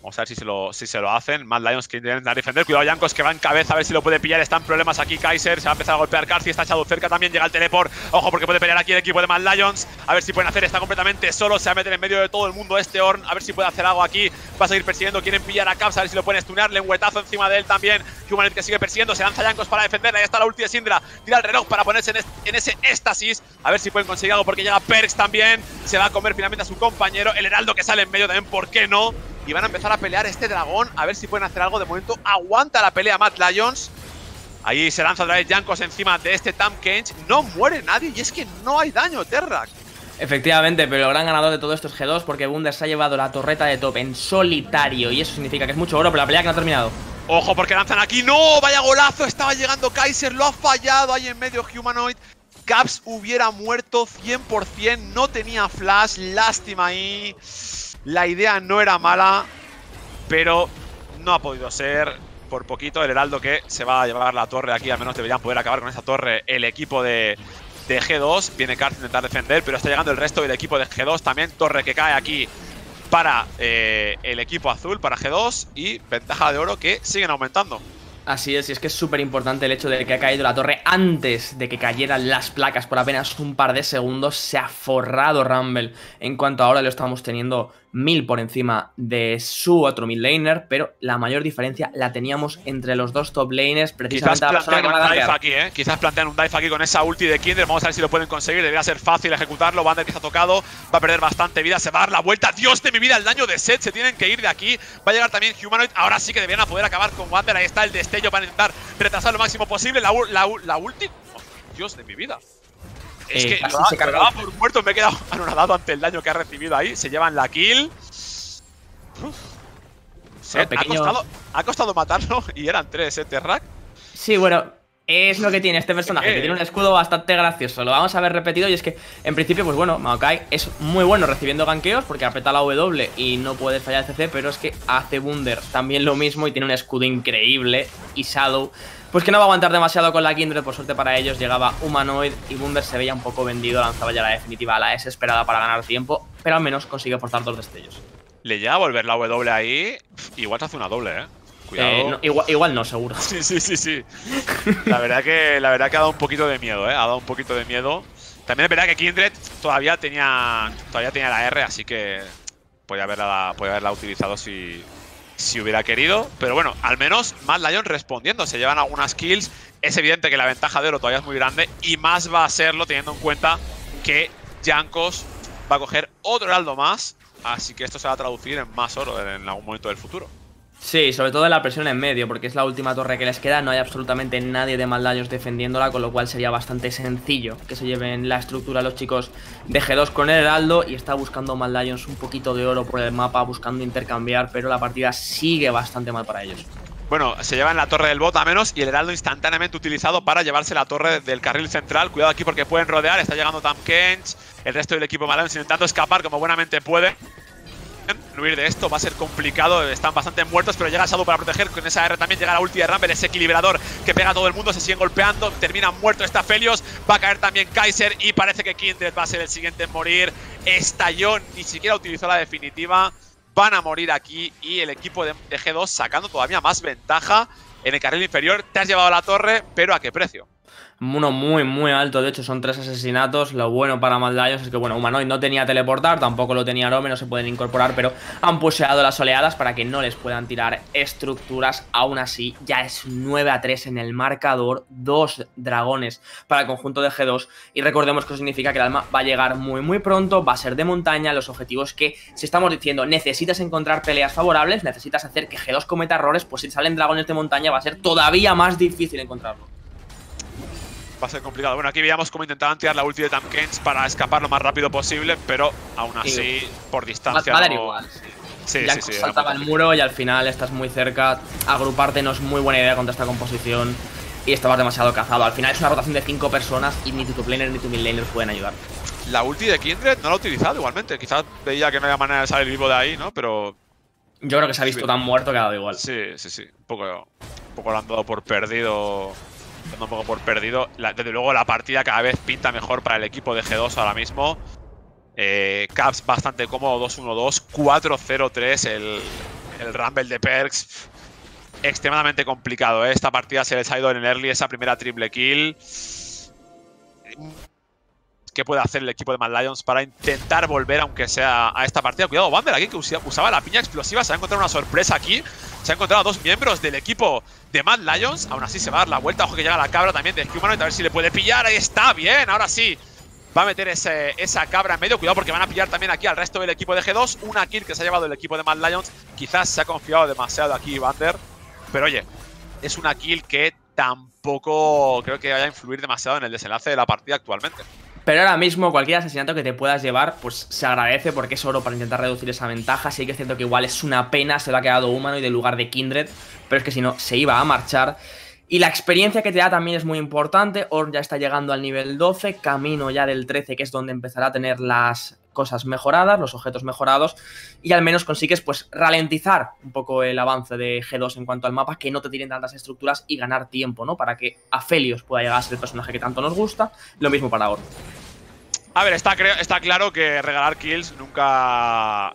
Vamos a ver si se lo hacen. Mad Lions que intentan defender. Cuidado, Jankos que va en cabeza. A ver si lo puede pillar. Están problemas aquí. Kaiser se va a empezar a golpear. Karthi está echado cerca también. Llega el teleport. Ojo, porque puede pelear aquí el equipo de Mad Lions. A ver si pueden hacer. Está completamente solo. Se va a meter en medio de todo el mundo este Ornn. A ver si puede hacer algo aquí. Va a seguir persiguiendo. Quieren pillar a Caps. A ver si lo pueden stunear. Le un huetazo encima de él también. Humanoid que sigue persiguiendo. Se lanza Jankos para defenderla. Ahí está la ulti de Syndra. Tira el reloj para ponerse en ese éxtasis. A ver si pueden conseguir algo porque llega Perkz también. Se va a comer finalmente a su compañero. El heraldo que sale en medio también. ¿Por qué no? Y van a empezar a pelear este dragón, a ver si pueden hacer algo. De momento aguanta la pelea Mad Lions. Ahí se lanza otra vez Jankos encima de este Tahm Kench. No muere nadie y es que no hay daño, Terrak. Efectivamente, pero el gran ganador de todo esto es G2 porque Wunder se ha llevado la torreta de top en solitario. Y eso significa que es mucho oro, pero la pelea que no ha terminado. Ojo porque lanzan aquí. ¡No! ¡Vaya golazo! Estaba llegando Kaiser, lo ha fallado ahí en medio Humanoid. Caps hubiera muerto 100%, no tenía flash, lástima ahí. La idea no era mala, pero no ha podido ser. Por poquito el heraldo que se va a llevar la torre aquí, al menos deberían poder acabar con esta torre el equipo de G2. Viene Karth a intentar defender, pero está llegando el resto del equipo de G2 también. Torre que cae aquí para el equipo azul, para G2, y ventaja de oro que siguen aumentando. Así es, y es que es súper importante el hecho de que ha caído la torre antes de que cayeran las placas por apenas un par de segundos. Se ha forrado Rumble, en cuanto ahora lo estamos teniendo 1000 por encima de su otro midlaner, pero la mayor diferencia la teníamos entre los dos top laners. Precisamente quizás plantean un dive aquí, quizás plantean un dive aquí con esa ulti de Kindred. Vamos a ver si lo pueden conseguir, debería ser fácil ejecutarlo. Bander que está tocado, va a perder bastante vida, se va a dar la vuelta. Dios de mi vida, el daño de Sett, se tienen que ir de aquí. Va a llegar también Humanoid, ahora sí que deberían poder acabar con Bander. Ahí está el destello para intentar retrasar lo máximo posible. La ulti, oh, Dios de mi vida. Es que me daba por muerto, me he quedado anonadado ante el daño que ha recibido ahí. Se llevan la kill. Uf. Ha costado matarlo y eran 3, Terrak. Sí, bueno, es lo que tiene este personaje, que tiene un escudo bastante gracioso. Lo vamos a ver repetido y es que, en principio, pues bueno, Maokai es muy bueno recibiendo gankeos porque aprieta la W y no puede fallar el CC, pero es que hace Wunder también lo mismo y tiene un escudo increíble y Shadow. Pues que no va a aguantar demasiado con la Kindred, por suerte para ellos llegaba Humanoid y Wunder se veía un poco vendido, lanzaba ya la definitiva a la desesperada para ganar tiempo, pero al menos consigue forzar 2 destellos. Le llega a volver la W ahí, igual te hace una doble, Cuidado. No, igual no, seguro. Sí. La verdad que ha dado un poquito de miedo, ha dado un poquito de miedo. También es verdad que Kindred todavía tenía la R, así que podía haberla utilizado si hubiera querido, pero bueno, al menos Mad Lions respondiendo, se llevan algunas kills. Es evidente que la ventaja de oro todavía es muy grande y más va a serlo teniendo en cuenta que Jankos va a coger otro heraldo más, así que esto se va a traducir en más oro en algún momento del futuro. Sí, sobre todo en la presión en medio, porque es la última torre que les queda, no hay absolutamente nadie de Mad Lions defendiéndola, con lo cual sería bastante sencillo que se lleven la estructura los chicos de G2 con el heraldo. Y está buscando Mad Lions un poquito de oro por el mapa, buscando intercambiar, pero la partida sigue bastante mal para ellos. Bueno, se llevan la torre del bot a menos y el heraldo instantáneamente utilizado para llevarse la torre del carril central. Cuidado aquí porque pueden rodear, está llegando Tahm Kench, el resto del equipo de Mad Lions intentando escapar como buenamente puede. Huir de esto va a ser complicado, están bastante muertos, pero llega Shadow para proteger, con esa R también llega la ulti de Rumble, ese equilibrador que pega a todo el mundo, se siguen golpeando, termina muerto este Aphelios, va a caer también Kaiser y parece que Kindred va a ser el siguiente en morir. Estalló, ni siquiera utilizó la definitiva, van a morir aquí y el equipo de G2 sacando todavía más ventaja en el carril inferior. Te has llevado la torre, pero ¿a qué precio? Uno muy, muy alto. De hecho, son 3 asesinatos. Lo bueno para Mad Lions es que, bueno, Humanoid no tenía teleportar, tampoco lo tenía Orome, no se pueden incorporar, pero han puseado las oleadas para que no les puedan tirar estructuras. Aún así, ya es 9-3 en el marcador. 2 dragones para el conjunto de G2. Y recordemos que eso significa que el alma va a llegar muy, muy pronto. Va a ser de montaña. Los objetivos que, si estamos diciendo, necesitas encontrar peleas favorables, necesitas hacer que G2 cometa errores, pues si salen dragones de montaña va a ser todavía más difícil encontrarlo. Va a ser complicado. Bueno, aquí veíamos cómo intentaban tirar la ulti de Tahm Kench para escapar lo más rápido posible, pero aún así, sí, por distancia... Va a dar igual, sí. Sí, Jankos sí, sí, saltaba el muro y al final estás muy cerca. Agruparte no es muy buena idea contra esta composición y estabas demasiado cazado. Al final es una rotación de 5 personas y ni tu top laner ni tu mid laner pueden ayudar. La ulti de Kindred no la he utilizado igualmente. Quizás veía que no había manera de salir vivo de ahí, ¿no? Pero... yo creo que se ha visto tan muerto que ha dado igual. Sí, sí, sí. Un poco lo han dado por perdido... un poco por perdido. Desde luego la partida cada vez pinta mejor para el equipo de G2 ahora mismo. Caps bastante cómodo, 2-1-2, 4-0-3, el Rumble de Perkz. Extremadamente complicado, ¿eh? Esta partida se les ha ido en el early, esa primera triple kill. ¿Qué puede hacer el equipo de Mad Lions para intentar volver, aunque sea a esta partida? Cuidado, Bander aquí, que usaba la piña explosiva. Se ha encontrado una sorpresa aquí. Se ha encontrado a 2 miembros del equipo de Mad Lions. Aún así se va a dar la vuelta. Ojo que llega la cabra también de Humanoid. A ver si le puede pillar. Ahí está, bien. Ahora sí va a meter esa cabra en medio. Cuidado porque van a pillar también aquí al resto del equipo de G2. Una kill que se ha llevado el equipo de Mad Lions. Quizás se ha confiado demasiado aquí Bander. Pero oye, es una kill que tampoco creo que vaya a influir demasiado en el desenlace de la partida actualmente. Pero ahora mismo cualquier asesinato que te puedas llevar pues se agradece porque es oro para intentar reducir esa ventaja. Sí que es cierto que igual es una pena, se lo ha quedado Humanoid del lugar de Kindred, pero es que si no se iba a marchar. Y la experiencia que te da también es muy importante. Ornn ya está llegando al nivel 12, camino ya del 13, que es donde empezará a tener las cosas mejoradas, los objetos mejorados, y al menos consigues pues ralentizar un poco el avance de G2 en cuanto al mapa, que no te tiren tantas estructuras y ganar tiempo, ¿no? Para que Aphelios pueda llegar a ser el personaje que tanto nos gusta, lo mismo para Ornn. A ver, está claro que regalar kills nunca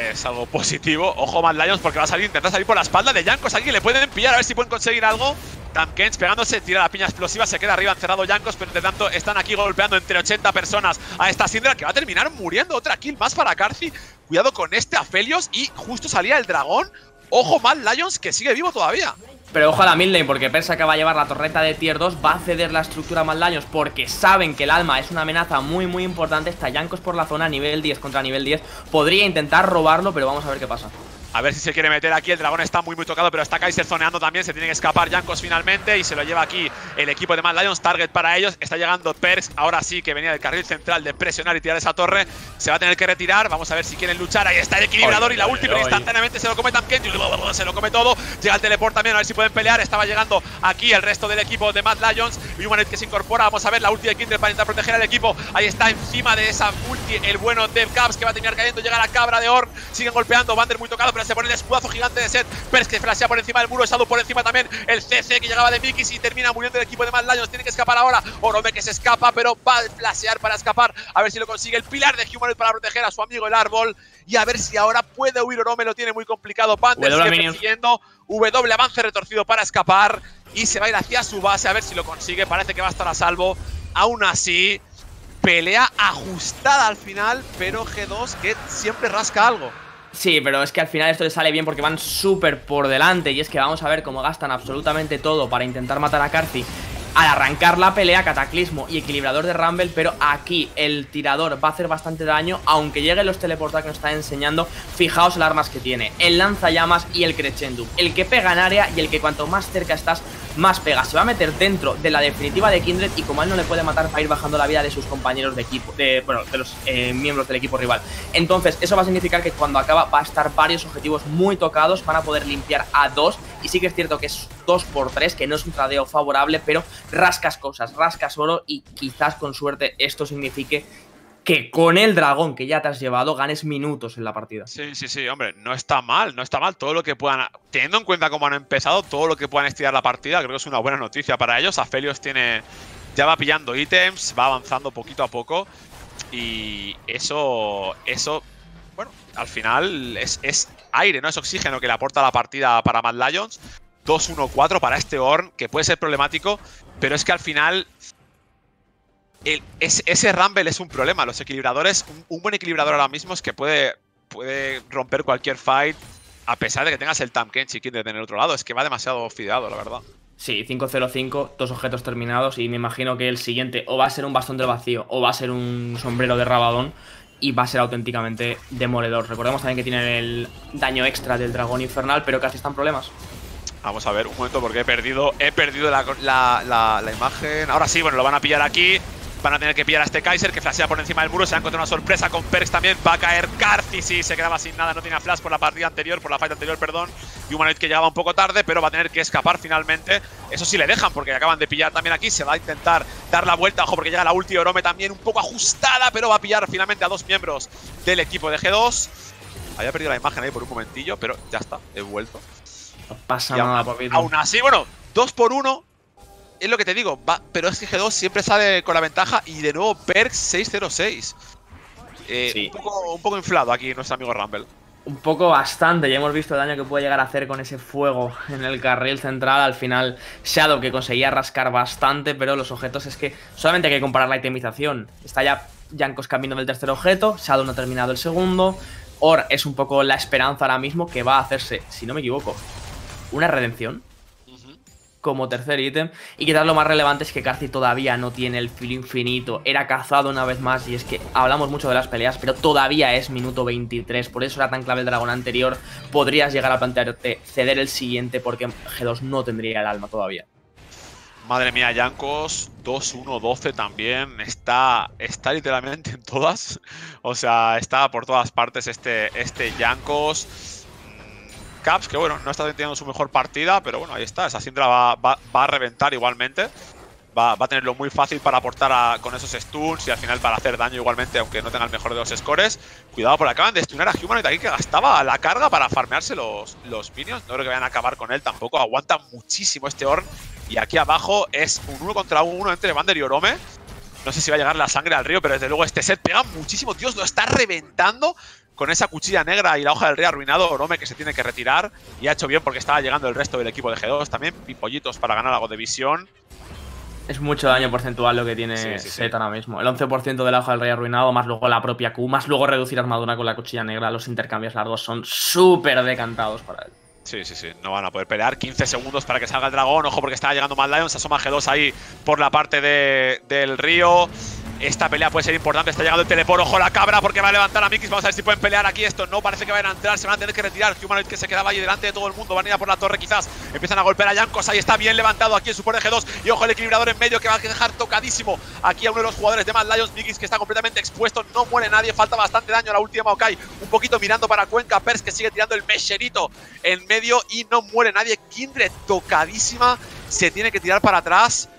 es algo positivo. Ojo Mad Lions porque va a salir, intenta salir por la espalda de Jankos aquí, le pueden pillar, a ver si pueden conseguir algo. Tahm Kench pegándose, tira la piña explosiva, se queda arriba encerrado Jankos, pero entre tanto están aquí golpeando entre 80 personas a esta Syndra que va a terminar muriendo. Otra kill más para Karzi. Cuidado con este Aphelios y justo salía el dragón. Ojo Mad Lions que sigue vivo todavía. Pero ojo a la midlane porque Perkz que va a llevar la torreta de tier 2, va a ceder la estructura a Mad Lions porque saben que el alma es una amenaza muy muy importante. Está Jankos por la zona, nivel 10 contra nivel 10, podría intentar robarlo pero vamos a ver qué pasa. A ver si se quiere meter aquí, el dragón está muy muy tocado, pero está Kaiser zoneando también, se tiene que escapar Jankos finalmente y se lo lleva aquí el equipo de Mad Lions, target para ellos. Está llegando Perkz, ahora sí que venía del carril central de presionar y tirar esa torre, se va a tener que retirar, vamos a ver si quieren luchar, ahí está el equilibrador y la ulti, pero instantáneamente se lo come Tahm Kench, se lo come todo, llega el teleport también, a ver si pueden pelear, estaba llegando aquí el resto del equipo de Mad Lions, y Humanoid que se incorpora, vamos a ver la ulti de Kindred para intentar proteger al equipo, ahí está encima de esa ulti el bueno del Caps que va a terminar cayendo, llega la cabra de Ornn, siguen golpeando, Bander muy tocado, pero se pone el escudazo gigante de Sett, Perkz que flashea por encima del muro, Shadow por encima también, el CC que llegaba de Mikyx y termina muriendo el equipo de Mad Lions, tiene que escapar ahora, Orome que se escapa pero va a flashear para escapar, a ver si lo consigue el pilar de Humanoid para proteger a su amigo el árbol y a ver si ahora puede huir Orome, lo tiene muy complicado, Bander sigue persiguiendo, W avance retorcido para escapar y se va a ir hacia su base a ver si lo consigue, parece que va a estar a salvo, aún así pelea ajustada al final pero G2 que siempre rasca algo. Sí, pero es que al final esto le sale bien porque van súper por delante y es que vamos a ver cómo gastan absolutamente todo para intentar matar a Karzi al arrancar la pelea, cataclismo y equilibrador de Rumble, pero aquí el tirador va a hacer bastante daño, aunque lleguen los teleportar que nos están enseñando. Fijaos las armas que tiene, el lanzallamas y el crescendum, el que pega en área y el que cuanto más cerca estás, más pega. Se va a meter dentro de la definitiva de Kindred y como a él no le puede matar, va a ir bajando la vida de sus compañeros de equipo, de los miembros del equipo rival. Entonces eso va a significar que cuando acaba va a estar varios objetivos muy tocados, van a poder limpiar a dos. Y sí que es cierto que es 2x3, que no es un tradeo favorable, pero rascas cosas, rascas oro y quizás con suerte esto signifique que con el dragón que ya te has llevado ganes minutos en la partida. Sí, sí, sí, hombre, no está mal, no está mal todo lo que puedan, teniendo en cuenta cómo han empezado, todo lo que puedan estirar la partida, creo que es una buena noticia para ellos. Aphelios tiene, ya va pillando ítems, va avanzando poquito a poco y eso, bueno, al final es aire, ¿no? Es oxígeno que le aporta la partida para Mad Lions. 2-1-4 para este Ornn, que puede ser problemático, pero es que al final ese Rumble es un problema. Los equilibradores, un buen equilibrador ahora mismo es que puede romper cualquier fight, a pesar de que tengas el Tahm Kench y Kindred en el otro lado. Es que va demasiado fideado, la verdad. Sí, 5-0-5, dos objetos terminados y me imagino que el siguiente o va a ser un bastón del vacío o va a ser un sombrero de Rabadón y va a ser auténticamente demoledor. Recordemos también que tienen el daño extra del dragón infernal, pero casi están problemas. Vamos a ver, un momento, porque he perdido la imagen. Ahora sí, bueno, lo van a pillar aquí. Van a tener que pillar a este Kaiser, que flashea por encima del muro. Se va a encontrar una sorpresa con Perkz también. Va a caer Karthis y se quedaba sin nada. No tenía flash por la partida anterior, por la fight anterior, perdón. Y Humanoid que llegaba un poco tarde, pero va a tener que escapar finalmente. Eso sí le dejan, porque acaban de pillar también aquí. Se va a intentar dar la vuelta. Ojo, porque llega la ulti Orome también un poco ajustada, pero va a pillar finalmente a dos miembros del equipo de G2. Había perdido la imagen ahí por un momentillo, pero ya está, he vuelto. No pasa nada, papito. Aún así, bueno, 2x1. Es lo que te digo, pero es que G2 siempre sale con la ventaja y de nuevo Perkz 6-0-6. Sí. un poco inflado aquí nuestro amigo Rumble. Un poco bastante, ya hemos visto el daño que puede llegar a hacer con ese fuego en el carril central. Al final Shadow que conseguía rascar bastante, pero los objetos es que solamente hay que comparar la itemización. Está ya Jankos camino del tercer objeto, Shadow no ha terminado el segundo. Ornn es un poco la esperanza ahora mismo que va a hacerse, si no me equivoco, una redención como tercer ítem, y quizás lo más relevante es que Karthis todavía no tiene el filo infinito, era cazado una vez más, y es que hablamos mucho de las peleas, pero todavía es minuto 23, por eso era tan clave el dragón anterior. Podrías llegar a plantearte ceder el siguiente porque G2 no tendría el alma todavía. Madre mía, Jankos, 2-1-12 también, está literalmente en todas, o sea, está por todas partes este Jankos. Caps, que bueno, no está teniendo su mejor partida, pero bueno, ahí está. Esa Syndra va a reventar igualmente. Va a tenerlo muy fácil para aportar con esos stuns y al final para hacer daño igualmente, aunque no tenga el mejor de los scores. Cuidado, porque acaban de stunar a Humanoid aquí, que gastaba la carga para farmearse los minions. No creo que vayan a acabar con él tampoco. Aguanta muchísimo este Ornn. Y aquí abajo es un 1 contra 1 entre Bander y Orome. No sé si va a llegar la sangre al río, pero desde luego este Sett pega muchísimo. Dios, lo está reventando con esa cuchilla negra y la hoja del rey arruinado. Orome que se tiene que retirar y ha hecho bien porque estaba llegando el resto del equipo de G2 también. Pipollitos para ganar algo de visión. Es mucho daño porcentual lo que tiene Sett ahora mismo. El 11% de la hoja del rey arruinado, más luego la propia Q, más luego reducir armadura con la cuchilla negra. Los intercambios largos son súper decantados para él. Sí, sí, sí, no van a poder pelear. 15 segundos para que salga el dragón. Ojo, porque está llegando Mad Lions. Se asoma G2 ahí por la parte del río. Esta pelea puede ser importante. Está llegando el teleport. Ojo, la cabra, porque va a levantar a Mikyx. Vamos a ver si pueden pelear aquí. Esto no parece que vayan a entrar. Se van a tener que retirar. Humanoid que se quedaba ahí delante de todo el mundo. Van a ir a por la torre quizás. Empiezan a golpear a Jankos. Ahí está bien levantado aquí el support de G2. Y ojo, el equilibrador en medio que va a dejar tocadísimo aquí a uno de los jugadores de Mad Lions. Mikyx que está completamente expuesto. No muere nadie. Falta bastante daño a la última Maokai. Un poquito mirando para Cuenca. Perkz que sigue tirando el mecherito en medio. Y no muere nadie. Kindred tocadísima. Se tiene que tirar para atrás.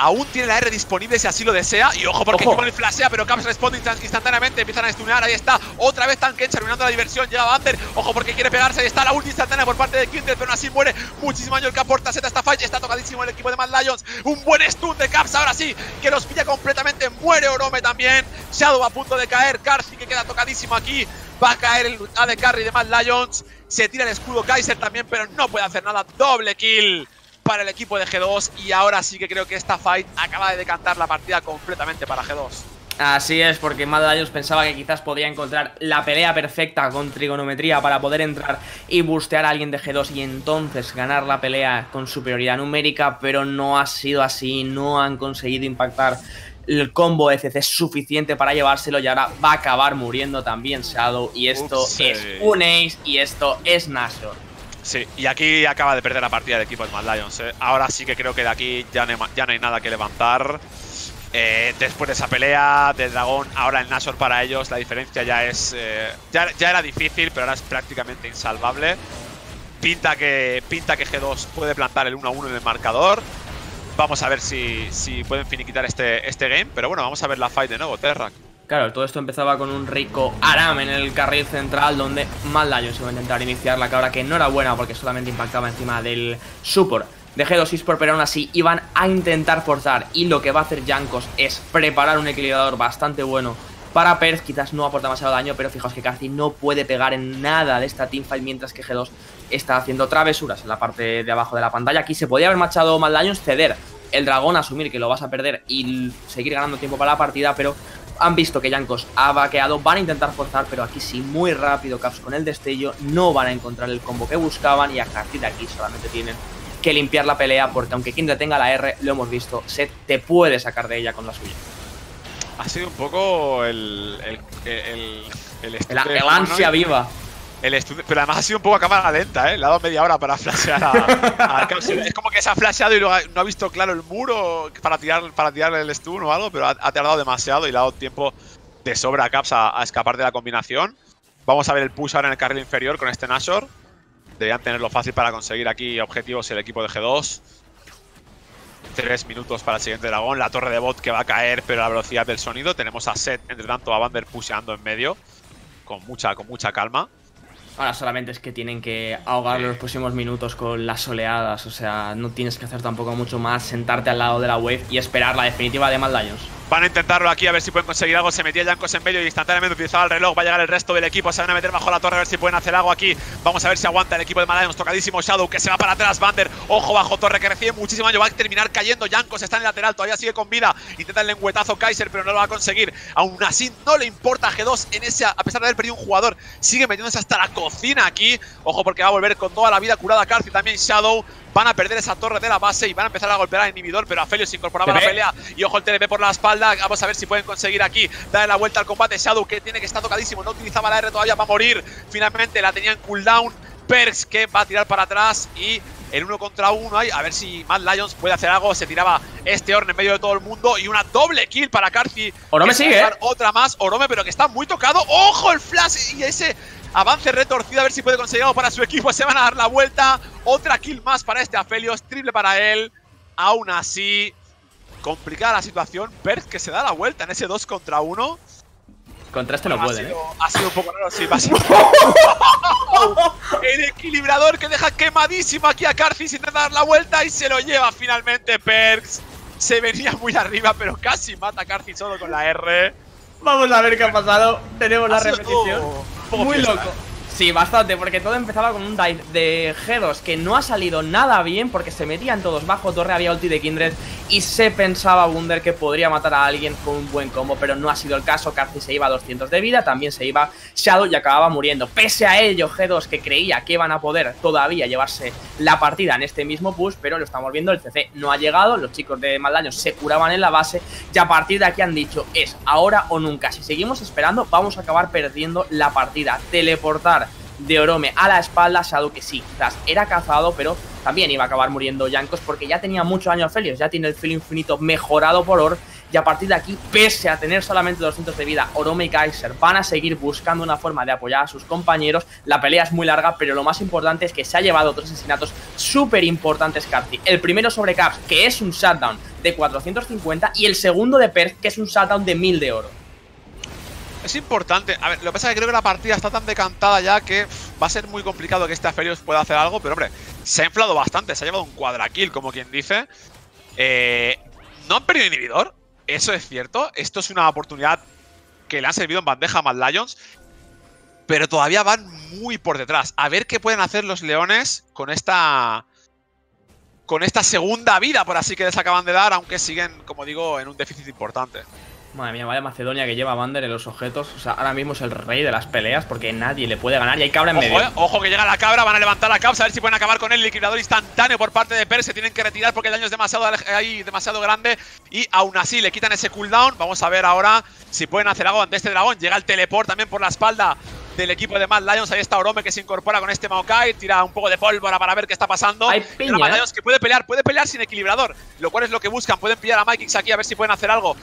Aún tiene la R disponible si así lo desea. Y ojo, porque Humanoid flashea, pero Caps responde instantáneamente. Empiezan a stunear, ahí está. Otra vez Tahm Kench arruinando la diversión. Llega Bander, ojo, porque quiere pegarse. Ahí está la ulti instantánea por parte de Kindred, pero aún así muere. Muchísimo daño el que aporta Sett a esta fight. Está tocadísimo el equipo de Mad Lions. Un buen stun de Caps, ahora sí, que los pilla completamente. Muere Orome también. Shadow a punto de caer. Karthis que queda tocadísimo aquí. Va a caer el AD Carry de Mad Lions. Se tira el escudo Kaiser también, pero no puede hacer nada. Doble kill para el equipo de G2 y ahora sí que creo que esta fight acaba de decantar la partida completamente para G2. Así es, porque Mad Lions pensaba que quizás podría encontrar la pelea perfecta con trigonometría para poder entrar y bustear a alguien de G2 y entonces ganar la pelea con superioridad numérica, pero no ha sido así, no han conseguido impactar el combo ECC suficiente para llevárselo y ahora va a acabar muriendo también Shadow y esto es un Ace y esto es Nashor. Sí, y aquí acaba de perder la partida del equipo de Mad Lions, ¿eh? Ahora sí que creo que de aquí ya no hay nada que levantar. Después de esa pelea de dragón, ahora el Nashor para ellos, la diferencia ya es… ya era difícil, pero ahora es prácticamente insalvable. Pinta que G2 puede plantar el 1-1 en el marcador. Vamos a ver si pueden finiquitar este game, pero bueno, vamos a ver la fight de nuevo, Terrak. Claro, todo esto empezaba con un rico Aram en el carril central donde Mad Lions iba a intentar iniciar la cabra que no era buena porque solamente impactaba encima del support de G2 Esports, pero aún así iban a intentar forzar y lo que va a hacer Jankos es preparar un equilibrador bastante bueno para Perkz, quizás no aporta demasiado daño, pero fijaos que casi no puede pegar en nada de esta teamfight mientras que G2 está haciendo travesuras en la parte de abajo de la pantalla. Aquí se podía haber marchado Mad Lions, ceder el dragón, asumir que lo vas a perder y seguir ganando tiempo para la partida, pero han visto que Jankos ha vaqueado, van a intentar forzar, pero aquí sí, muy rápido Caps con el destello, no van a encontrar el combo que buscaban y a partir de aquí solamente tienen que limpiar la pelea porque aunque Kindred tenga la R, lo hemos visto, Sett te puede sacar de ella con la suya. Ha sido un poco el ansia viva. Pero además ha sido un poco a cámara lenta, ¿eh? Le ha dado media hora para flashear a Caps. Es como que se ha flasheado y luego no ha visto claro el muro para tirar el stun o algo, pero ha tardado demasiado y le ha dado tiempo de sobra a Caps a escapar de la combinación. Vamos a ver el push ahora en el carril inferior con este Nashor. Deberían tenerlo fácil para conseguir aquí objetivos el equipo de G2. 3 minutos para el siguiente dragón. La torre de bot que va a caer, pero la velocidad del sonido. Tenemos a Sett, entre tanto, a Bander pusheando en medio con mucha calma. Ahora solamente es que tienen que ahogar los próximos minutos con las oleadas, o sea, no tienes que hacer tampoco mucho más, sentarte al lado de la wave y esperar la definitiva de Mad Lions. Van a intentarlo aquí, a ver si pueden conseguir algo, se metía Jankos en medio y instantáneamente utilizaba el reloj, va a llegar el resto del equipo, se van a meter bajo la torre a ver si pueden hacer algo aquí, vamos a ver si aguanta el equipo de Mad Lions, tocadísimo Shadow que se va para atrás, Bander, ojo bajo torre que recibe muchísimo daño, va a terminar cayendo, Jankos está en el lateral, todavía sigue con vida, intenta el lengüetazo Kaiser pero no lo va a conseguir, aún así no le importa a G2 en ese, a pesar de haber perdido un jugador, sigue metiéndose hasta la costa. Cocina aquí, ojo porque va a volver con toda la vida curada Karth y también Shadow. Van a perder esa torre de la base y van a empezar a golpear al inhibidor, pero Aphelios se incorporaba a la pelea y ojo el TLP por la espalda, vamos a ver si pueden conseguir aquí darle la vuelta al combate. Shadow que tiene que estar tocadísimo, no utilizaba la R todavía, va a morir, finalmente la tenía en cooldown. Perkz que va a tirar para atrás y el 1 contra 1 ahí, a ver si Mad Lions puede hacer algo, se tiraba este Ornn en medio de todo el mundo y una doble kill para Karth. Orome sigue, otra más, Orome pero que está muy tocado, ojo el flash y ese avance retorcido, a ver si puede conseguir algo para su equipo. Se van a dar la vuelta. Otra kill más para este Aphelios. Triple para él. Aún así, complicada la situación. Perkz que se da la vuelta en ese 2 contra 1. Contra este no puede, ha sido un poco raro, sí. El equilibrador que deja quemadísimo aquí a Karth. Intenta dar la vuelta y se lo lleva finalmente Perkz. Se venía muy arriba, pero casi mata a Karth solo con la R. Vamos a ver qué ha pasado. Tenemos la repetición. Muy loco. Sí, bastante, porque todo empezaba con un dive de G2 que no ha salido nada bien porque se metían todos bajo torre, había ulti de Kindred y se pensaba Wunder que podría matar a alguien con un buen combo, pero no ha sido el caso. Karth se iba a 200 de vida, también se iba Shadow y acababa muriendo. Pese a ello, G2 que creía que iban a poder todavía llevarse la partida en este mismo push, pero lo estamos viendo, el CC no ha llegado, los chicos de Mad Lions se curaban en la base y a partir de aquí han dicho es ahora o nunca, si seguimos esperando vamos a acabar perdiendo la partida. Teleportar de Orome a la espalda, Shadow que sí, quizás era cazado, pero también iba a acabar muriendo Jankos porque ya tenía mucho daño Aphelios, ya tiene el filo infinito mejorado por Ornn y a partir de aquí, pese a tener solamente 200 de vida, Orome y Kaiser van a seguir buscando una forma de apoyar a sus compañeros. La pelea es muy larga, pero lo más importante es que se ha llevado 3 asesinatos súper importantes Karth. El primero sobre Caps, que es un shutdown de 450 y el segundo de Perkz, que es un shutdown de 1000 de oro. Es importante, a ver, lo que pasa es que creo que la partida está tan decantada ya que va a ser muy complicado que este Aphelios pueda hacer algo, pero hombre, se ha inflado bastante, se ha llevado un cuadrakill, como quien dice. No han perdido inhibidor, eso es cierto, esto es una oportunidad que le han servido en bandeja a Mad Lions, pero todavía van muy por detrás. A ver qué pueden hacer los leones con esta segunda vida, por así que les acaban de dar, aunque siguen, como digo, en un déficit importante. Madre mía, vaya Macedonia que lleva Bander en los objetos. O sea, ahora mismo es el rey de las peleas porque nadie le puede ganar y hay cabra en medio. Ojo que llega la cabra, van a levantar la cabra, a ver si pueden acabar con él. El liquidador instantáneo por parte de Perkz, se tienen que retirar porque el daño es demasiado grande. Y aún así le quitan ese cooldown. Vamos a ver ahora si pueden hacer algo ante este dragón. Llega el teleport también por la espalda del equipo de Mad Lions. Ahí está Orome que se incorpora con este Maokai, tira un poco de pólvora para ver qué está pasando. Hay piña, Mad Lions que puede pelear sin equilibrador, lo cual es lo que buscan. Pueden pillar a Mikyx aquí a ver si pueden hacer algo.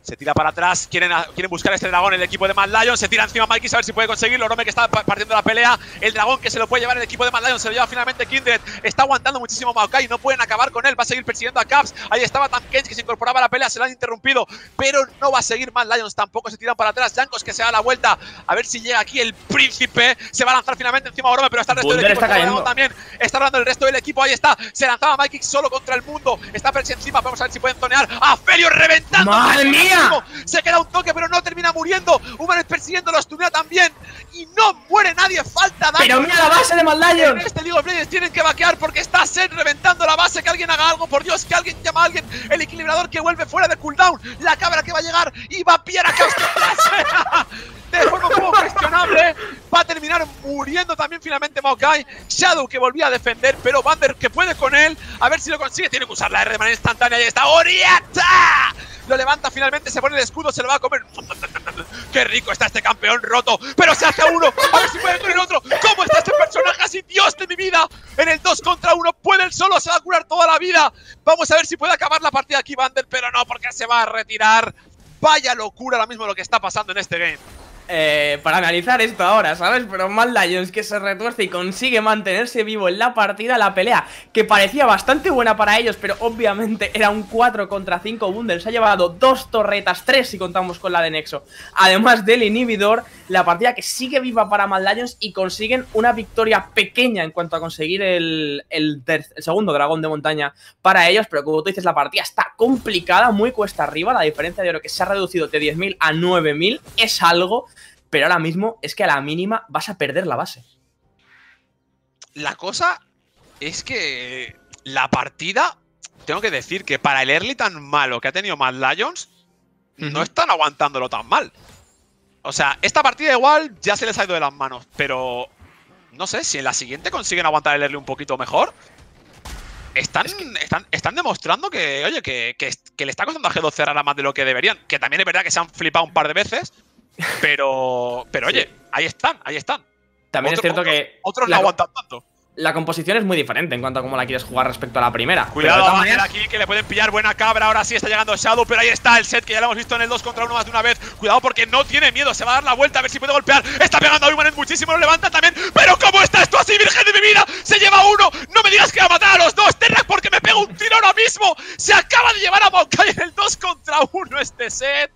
Se tira para atrás, quieren buscar a este dragón el equipo de Mad Lions. Se tira encima a Mikyx a ver si puede conseguirlo. Orome que está partiendo la pelea. El dragón que se lo puede llevar el equipo de Mad Lions. Se lo lleva finalmente Kindred. Está aguantando muchísimo Maokai. No pueden acabar con él. Va a seguir persiguiendo a Caps. Ahí estaba Tahm Kench que se incorporaba a la pelea. Se lo han interrumpido. Pero no va a seguir Mad Lions. Tampoco se tiran para atrás. Jankos que se da la vuelta. A ver si llega aquí el príncipe. Se va a lanzar finalmente encima a Orome. Pero está el resto del equipo. Está también. Está hablando el resto del equipo. Ahí está. Se lanzaba Mikyx solo contra el mundo. Está Perkz encima. Vamos a ver si pueden zonear. Aphelios reventando. ¡Madre mía! Se queda un toque, pero no termina muriendo. Humanoid persiguiendo, los tunea también. Y no muere nadie, falta daño. Pero mira la base de Mad Lions. En este League of Legends tienen que vaquear porque está Sett reventando la base. Que alguien haga algo, por Dios, que alguien llama a alguien. El equilibrador que vuelve fuera de cooldown. La cámara que va a llegar y va a pillar a Caos. De forma un poco cuestionable. Va a terminar muriendo también finalmente Maokai. Shadow que volvía a defender, pero Bander que puede con él. A ver si lo consigue. Tiene que usar la R de manera instantánea. Ahí está Oriata. Lo levanta finalmente, se pone el escudo, se lo va a comer. ¡Qué rico está este campeón roto! ¡Pero se hace uno! ¡A ver si puede con el otro! ¿Cómo está este personaje así, Dios de mi vida? En el 2 contra 1 puede el solo, se va a curar toda la vida. Vamos a ver si puede acabar la partida aquí Bander, pero no, porque se va a retirar. Vaya locura ahora mismo lo que está pasando en este game. Para analizar esto ahora, ¿sabes? Pero Mad Lions que se retuerce y consigue mantenerse vivo en la partida. La pelea que parecía bastante buena para ellos, pero obviamente era un 4 contra 5. Wunder se ha llevado 2 torretas, 3 si contamos con la de Nexo, además del inhibidor. La partida que sigue viva para Mad Lions y consiguen una victoria pequeña en cuanto a conseguir el segundo dragón de montaña para ellos. Pero como tú dices, la partida está complicada, muy cuesta arriba. La diferencia de oro que se ha reducido de 10.000 a 9.000 es algo. Pero ahora mismo es que a la mínima vas a perder la base. La cosa es que la partida, tengo que decir que para el early tan malo que ha tenido Mad Lions, no están aguantándolo tan mal. O sea, esta partida igual ya se les ha ido de las manos, pero no sé, si en la siguiente consiguen aguantar el early un poquito mejor, están demostrando que, oye, que le está costando a G2 cerrar más de lo que deberían. Que también es verdad que se han flipado un par de veces. Pero oye, sí. ahí están. También es cierto que otros no aguantan tanto. La composición es muy diferente en cuanto a cómo la quieres jugar respecto a la primera. Cuidado a Bander aquí, que le pueden pillar buena cabra. Ahora sí está llegando Shadow, pero ahí está el Sett, que ya lo hemos visto en el 2 contra 1 más de una vez. Cuidado porque no tiene miedo, se va a dar la vuelta a ver si puede golpear. Está pegando a Humanoid muchísimo, lo levanta también. Pero ¿cómo está esto así, virgen de mi vida? Se lleva uno, no me digas que va a matar a los dos. Terrak porque me pega un tiro ahora mismo. Se acaba de llevar a Maokai en el 2 contra 1 este Sett.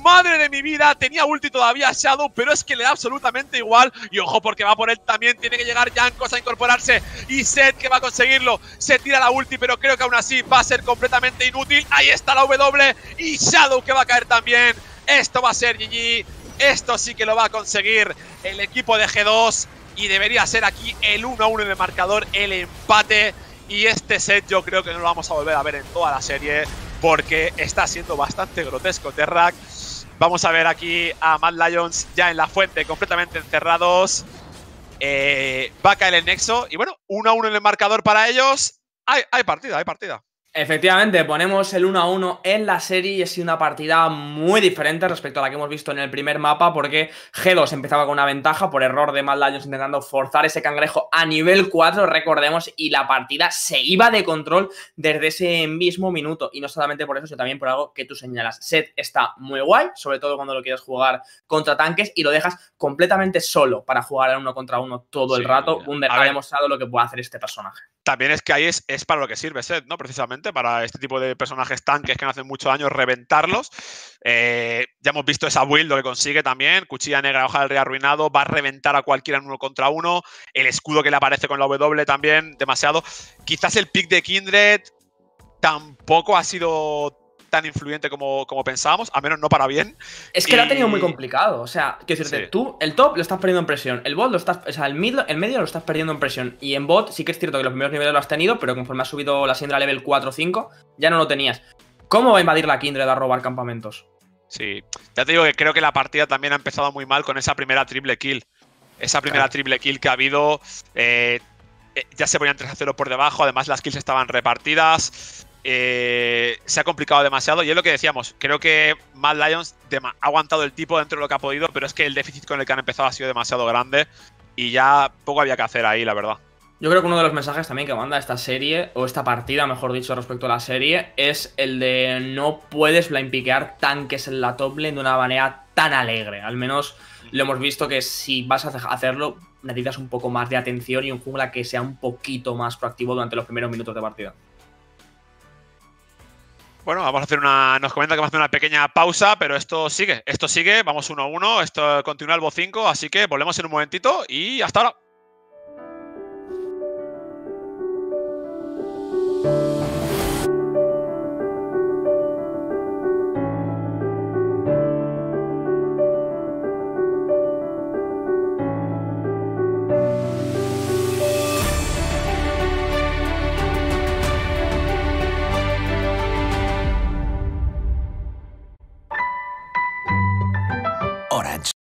Madre de mi vida, tenía ulti todavía Shadow, pero es que le da absolutamente igual. Y ojo, porque va por él también, tiene que llegar Jankos a incorporarse. Y Sett, que va a conseguirlo, se tira la ulti, pero creo que aún así va a ser completamente inútil. Ahí está la W y Shadow que va a caer también. Esto va a ser GG, esto sí que lo va a conseguir el equipo de G2. Y debería ser aquí el 1-1 en el marcador, el empate. Y este Sett yo creo que no lo vamos a volver a ver en toda la serie, porque está siendo bastante grotesco Terrak. Vamos a ver aquí a Mad Lions ya en la fuente, completamente encerrados. Va a caer el Nexo. Y bueno, 1-1 en el marcador para ellos. Hay partida. Efectivamente, ponemos el 1-1 en la serie y ha sido una partida muy diferente respecto a la que hemos visto en el primer mapa, porque G2 empezaba con una ventaja por error de Mad Lions intentando forzar ese cangrejo a nivel 4, recordemos, y la partida se iba de control desde ese mismo minuto. Y no solamente por eso, sino también por algo que tú señalas. Sett está muy guay, sobre todo cuando lo quieres jugar contra tanques y lo dejas completamente solo para jugar al 1 contra 1 todo el rato. Wunder ha demostrado lo que puede hacer este personaje. También es que ahí es para lo que sirve Sett, ¿no? Precisamente para este tipo de personajes tanques que no hacen mucho daño, reventarlos. Ya hemos visto esa build, lo que consigue también. Cuchilla negra, hoja del rey arruinado. Va a reventar a cualquiera en 1 contra 1. El escudo que le aparece con la W también, demasiado. Quizás el pick de Kindred tampoco ha sido tan influyente como pensábamos, al menos no para bien. Es que lo ha tenido muy complicado, o sea, quiero decirte, tú el top lo estás perdiendo en presión, el bot lo estás, o sea, el medio lo estás perdiendo en presión, y en bot sí que es cierto que los primeros niveles lo has tenido, pero conforme has subido la Syndra level 4 o 5, ya no lo tenías. ¿Cómo va a invadir la Kindred a robar campamentos? Sí, ya te digo que creo que la partida también ha empezado muy mal con esa primera triple kill. Esa primera triple kill que ha habido, ya se ponían 3-0 por debajo, además las kills estaban repartidas. Se ha complicado demasiado y es lo que decíamos, creo que Mad Lions ha aguantado el tipo dentro de lo que ha podido, pero es que el déficit con el que han empezado ha sido demasiado grande y ya poco había que hacer ahí, la verdad. Yo creo que uno de los mensajes también que manda esta serie, o esta partida, mejor dicho, respecto a la serie, es el de no puedes blindpiquear tanques en la top lane de una manera tan alegre. Al menos lo hemos visto que si vas a hacerlo, necesitas un poco más de atención y un jungla que sea un poquito más proactivo durante los primeros minutos de partida. Bueno, vamos a hacer una. Nos comenta que vamos a hacer una pequeña pausa, pero esto sigue. Esto sigue, vamos 1-1, esto continúa el BO5, así que volvemos en un momentito y hasta ahora.